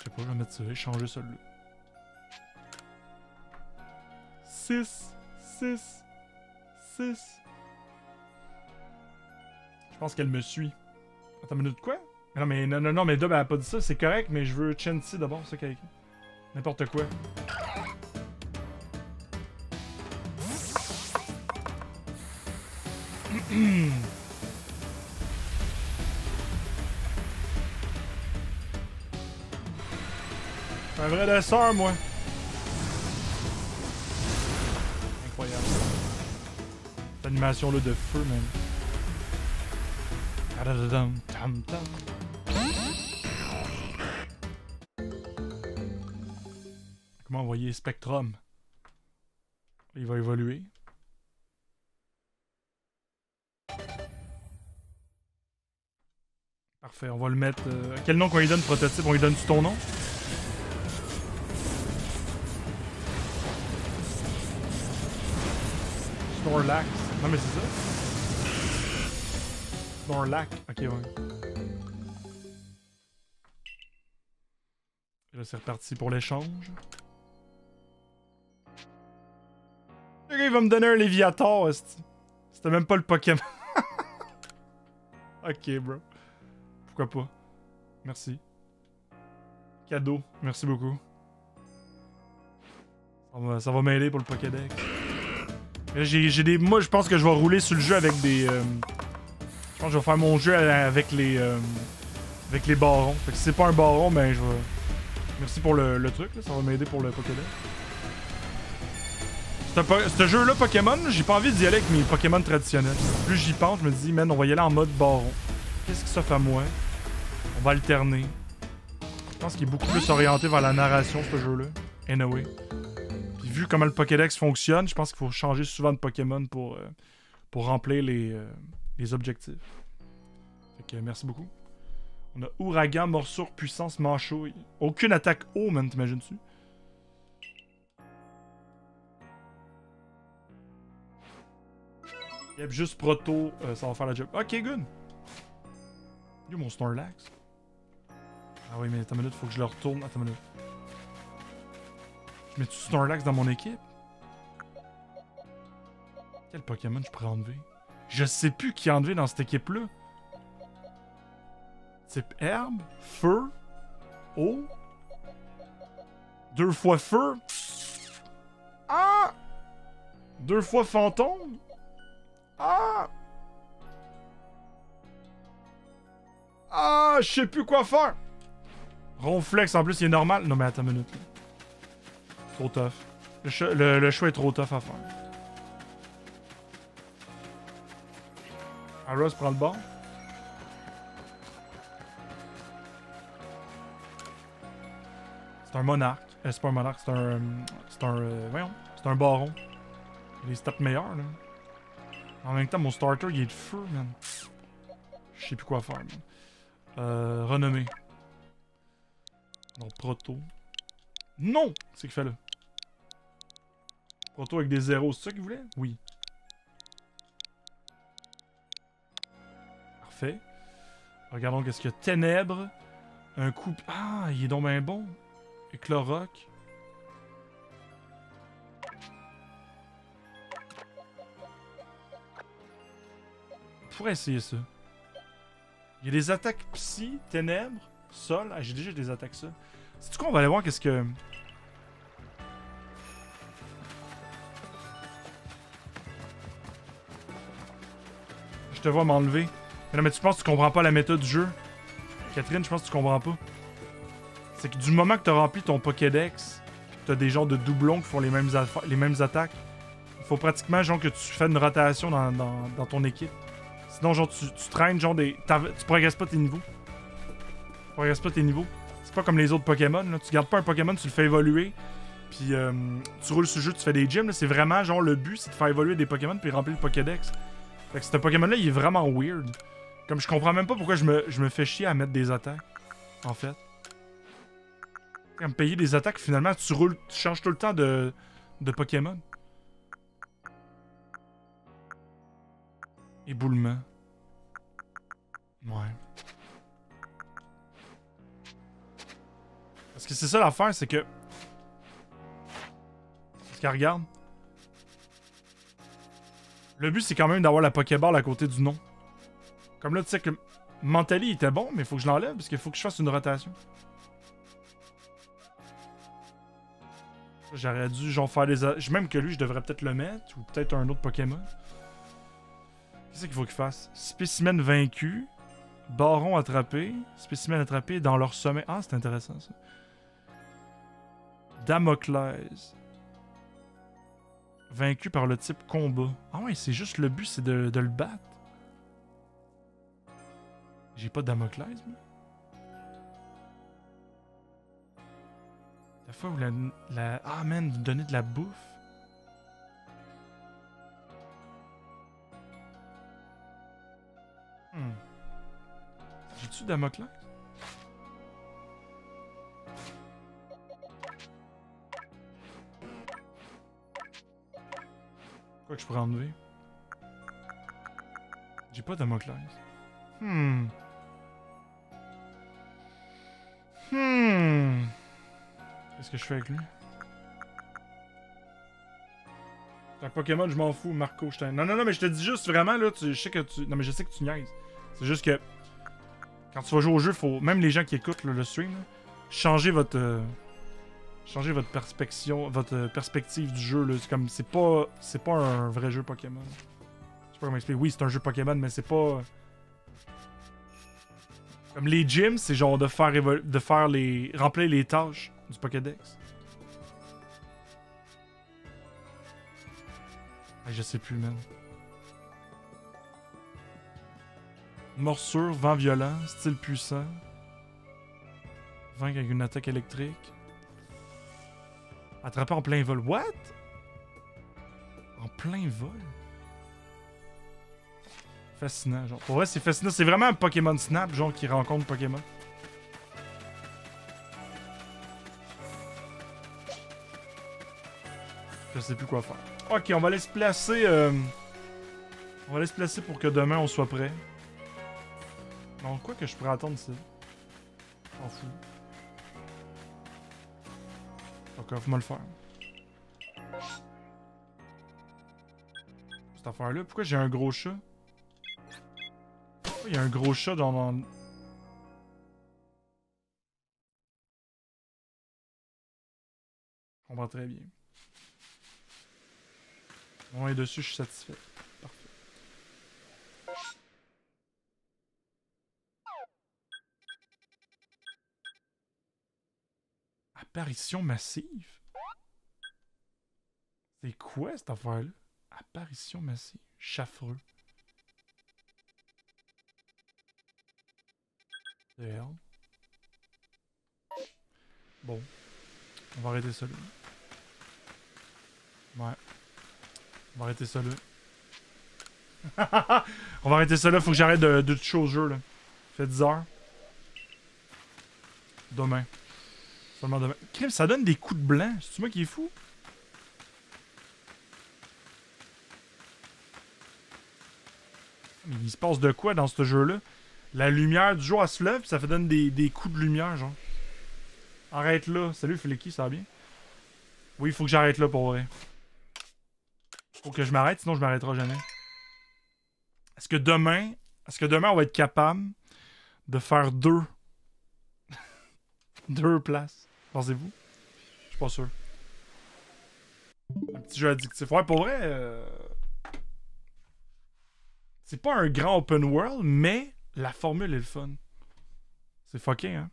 Je sais pas, je vais mettre ça, échanger celui-là. six, six, six. Je pense qu'elle me suit. Attends une minute, quoi? Non, mais non, non, non, mais Dub elle a pas dit ça, c'est correct, mais je veux Chensi d'abord, c'est ça n'importe quoi. C'est un vrai dessert, moi. Incroyable. Cette animation-là de feu, même. Comment envoyer Spectrum? Il va évoluer. Parfait, on va le mettre... Euh, quel nom qu'on lui donne, prototype? On lui donne-tu ton nom? Snorlax. Non mais c'est ça? Dans un lac. Ok, ouais. Et là, c'est reparti pour l'échange. Il va me donner un Léviator. C'était même pas le Pokémon. Ok, bro. Pourquoi pas? Merci. Cadeau, merci beaucoup. Ça va, ça va m'aider pour le Pokédex. J'ai des... Moi, je pense que je vais rouler sur le jeu avec des... Euh... Je pense que je vais faire mon jeu avec les... Euh... Avec les barons. Fait que si c'est pas un baron, ben je vais... Merci pour le, le truc, là. Ça va m'aider pour le Pokédex. Ce jeu-là, Pokémon, j'ai pas envie d'y aller avec mes Pokémon traditionnels. Plus j'y pense, je me dis, man, on va y aller en mode baron. Qu'est-ce que ça fait à moi? On va alterner. Je pense qu'il est beaucoup plus orienté vers la narration, ce jeu-là. Anyway. Puis vu comment le Pokédex fonctionne, je pense qu'il faut changer souvent de Pokémon pour, euh, pour remplir les, euh, les objectifs. Fait que, euh, merci beaucoup. On a Ouragan, Morsure, Puissance, Manchouille. Aucune attaque haut, man, t'imagines-tu? Yep, juste proto, euh, ça va faire la job. Ok, good. Yo, mon Snorlax. Ah oui, mais attends une minute, faut que je le retourne. Attends une minute. Je mets-tu Snorlax dans mon équipe? Quel Pokémon je pourrais enlever? Je sais plus qui enlever dans cette équipe-là. Type herbe, feu, eau. Deux fois feu. Ah! Deux fois fantôme. Ah! Ah! Je sais plus quoi faire! Ronflex, en plus, il est normal. Non, mais attends une minute. Trop tough. Le, ch le, le choix est trop tough à faire. Arros prend le bord. C'est un monarque. Euh, c'est pas un monarque, c'est un... C'est un... Euh, voyons. C'est un baron. Il a des stats meilleurs, là. En même temps, mon starter, il est de feu, man. Je sais plus quoi faire, man. Euh, renommé. Non, proto. Non! C'est ce qu'il fait là. Proto avec des zéros, c'est ça qu'il voulait? Oui. Parfait. Regardons qu'est-ce qu'il y a. Ténèbres. Un coup... Ah, il est donc bien bon. Écloroc. Je pourrais essayer ça. Il y a des attaques psy, ténèbres, sol. Ah, j'ai déjà des attaques ça. Sais-tu quoi, on va aller voir qu'est-ce que... Je te vois m'enlever. Mais non, mais tu penses que tu comprends pas la méthode du jeu. Catherine, je pense que tu comprends pas. C'est que du moment que tu as rempli ton Pokédex, tu as des genres de doublons qui font les mêmes, les mêmes attaques. Il faut pratiquement genre que tu fais une rotation dans, dans, dans ton équipe. Sinon, genre, tu, tu traînes, genre, des... Tu progresses pas tes niveaux. Tu progresses pas tes niveaux. C'est pas comme les autres Pokémon, là. Tu gardes pas un Pokémon, tu le fais évoluer. Puis, euh, tu roules ce jeu, tu fais des gyms, là. C'est vraiment, genre, le but, c'est de faire évoluer des Pokémon puis remplir le Pokédex. Fait que ce Pokémon-là, il est vraiment weird. Comme, je comprends même pas pourquoi je me, je me fais chier à mettre des attaques, en fait. À me payer des attaques, finalement, tu roules... Tu changes tout le temps de, de Pokémon. Éboulement. Ouais. Parce que c'est ça l'affaire, c'est que... Parce qu'elle regarde. Le but, c'est quand même d'avoir la Pokéball à côté du nom. Comme là, tu sais que... Mentali était bon, mais faut que je l'enlève, parce qu'il faut que je fasse une rotation. J'aurais dû, genre, faire des... Même que lui, je devrais peut-être le mettre, ou peut-être un autre Pokémon. Qu'est-ce qu'il faut qu'il fasse? Spécimen vaincu, baron attrapé, spécimen attrapé dans leur sommet. Ah, c'est intéressant ça. Damoclès. Vaincu par le type combat. Ah ouais, c'est juste le but, c'est de, de le battre. J'ai pas de Damoclès, moi. La fois où la... la... Ah man, vous donnez de la bouffe. Hmm. J'ai-tu Damoclès? Quoi que je pourrais enlever? J'ai pas Damoclès. Hmm. Hmm. Qu'est-ce que je fais avec lui? Un Pokémon, je m'en fous, Marco. Je non, non, non, mais je te dis juste vraiment, là, tu... je sais que tu... Non, mais je sais que tu niaises. C'est juste que quand tu vas jouer au jeu, faut même les gens qui écoutent là, le stream, là, changez votre euh, changez votre perspective, votre perspective du jeu là. C'est comme c'est pas c'est pas un vrai jeu Pokémon. Je sais pas comment expliquer. Oui, c'est un jeu Pokémon, mais c'est pas comme les gyms, c'est genre de faire de faire les remplir les tâches du Pokédex. Je sais plus, man. Morsure, vent violent, style puissant. Vaincre avec une attaque électrique. Attraper en plein vol. What? En plein vol? Fascinant, genre. Pour vrai, c'est fascinant. C'est vraiment un Pokémon Snap, genre, qui rencontre Pokémon. Je sais plus quoi faire. Ok, on va aller se placer. Euh... On va aller se placer pour que demain on soit prêt. Non, quoi que je pourrais attendre ça. J'en fous. Ok, faut-moi le faire. Cette affaire-là, pourquoi j'ai un gros chat? Pourquoi il y a un gros chat dans mon... Je comprends très bien. On est dessus, je suis satisfait. Parfait. Apparition massive? C'est quoi cette affaire-là? Apparition massive. Chaffreux. Bon. On va arrêter ça là. Ouais. On va arrêter ça là. On va arrêter ça là, faut que j'arrête de, de toucher au jeu là. Ça fait dix heures. Demain. Seulement demain. Crime, ça donne des coups de blanc. C'est-tu moi qui est fou? Mais il se passe de quoi dans ce jeu-là? La lumière du jour, elle se lève, puis ça fait donne des, des coups de lumière, genre. Arrête là. Salut Flicky, ça va bien? Oui, faut que j'arrête là pour vrai. Faut que je m'arrête, sinon je m'arrêterai jamais. Est-ce que demain, est-ce que demain on va être capable de faire deux, deux places? Pensez-vous? Je suis pas sûr. Un petit jeu addictif. Ouais, pour vrai, euh... c'est pas un grand open world, mais la formule est le fun. C'est fucking, hein.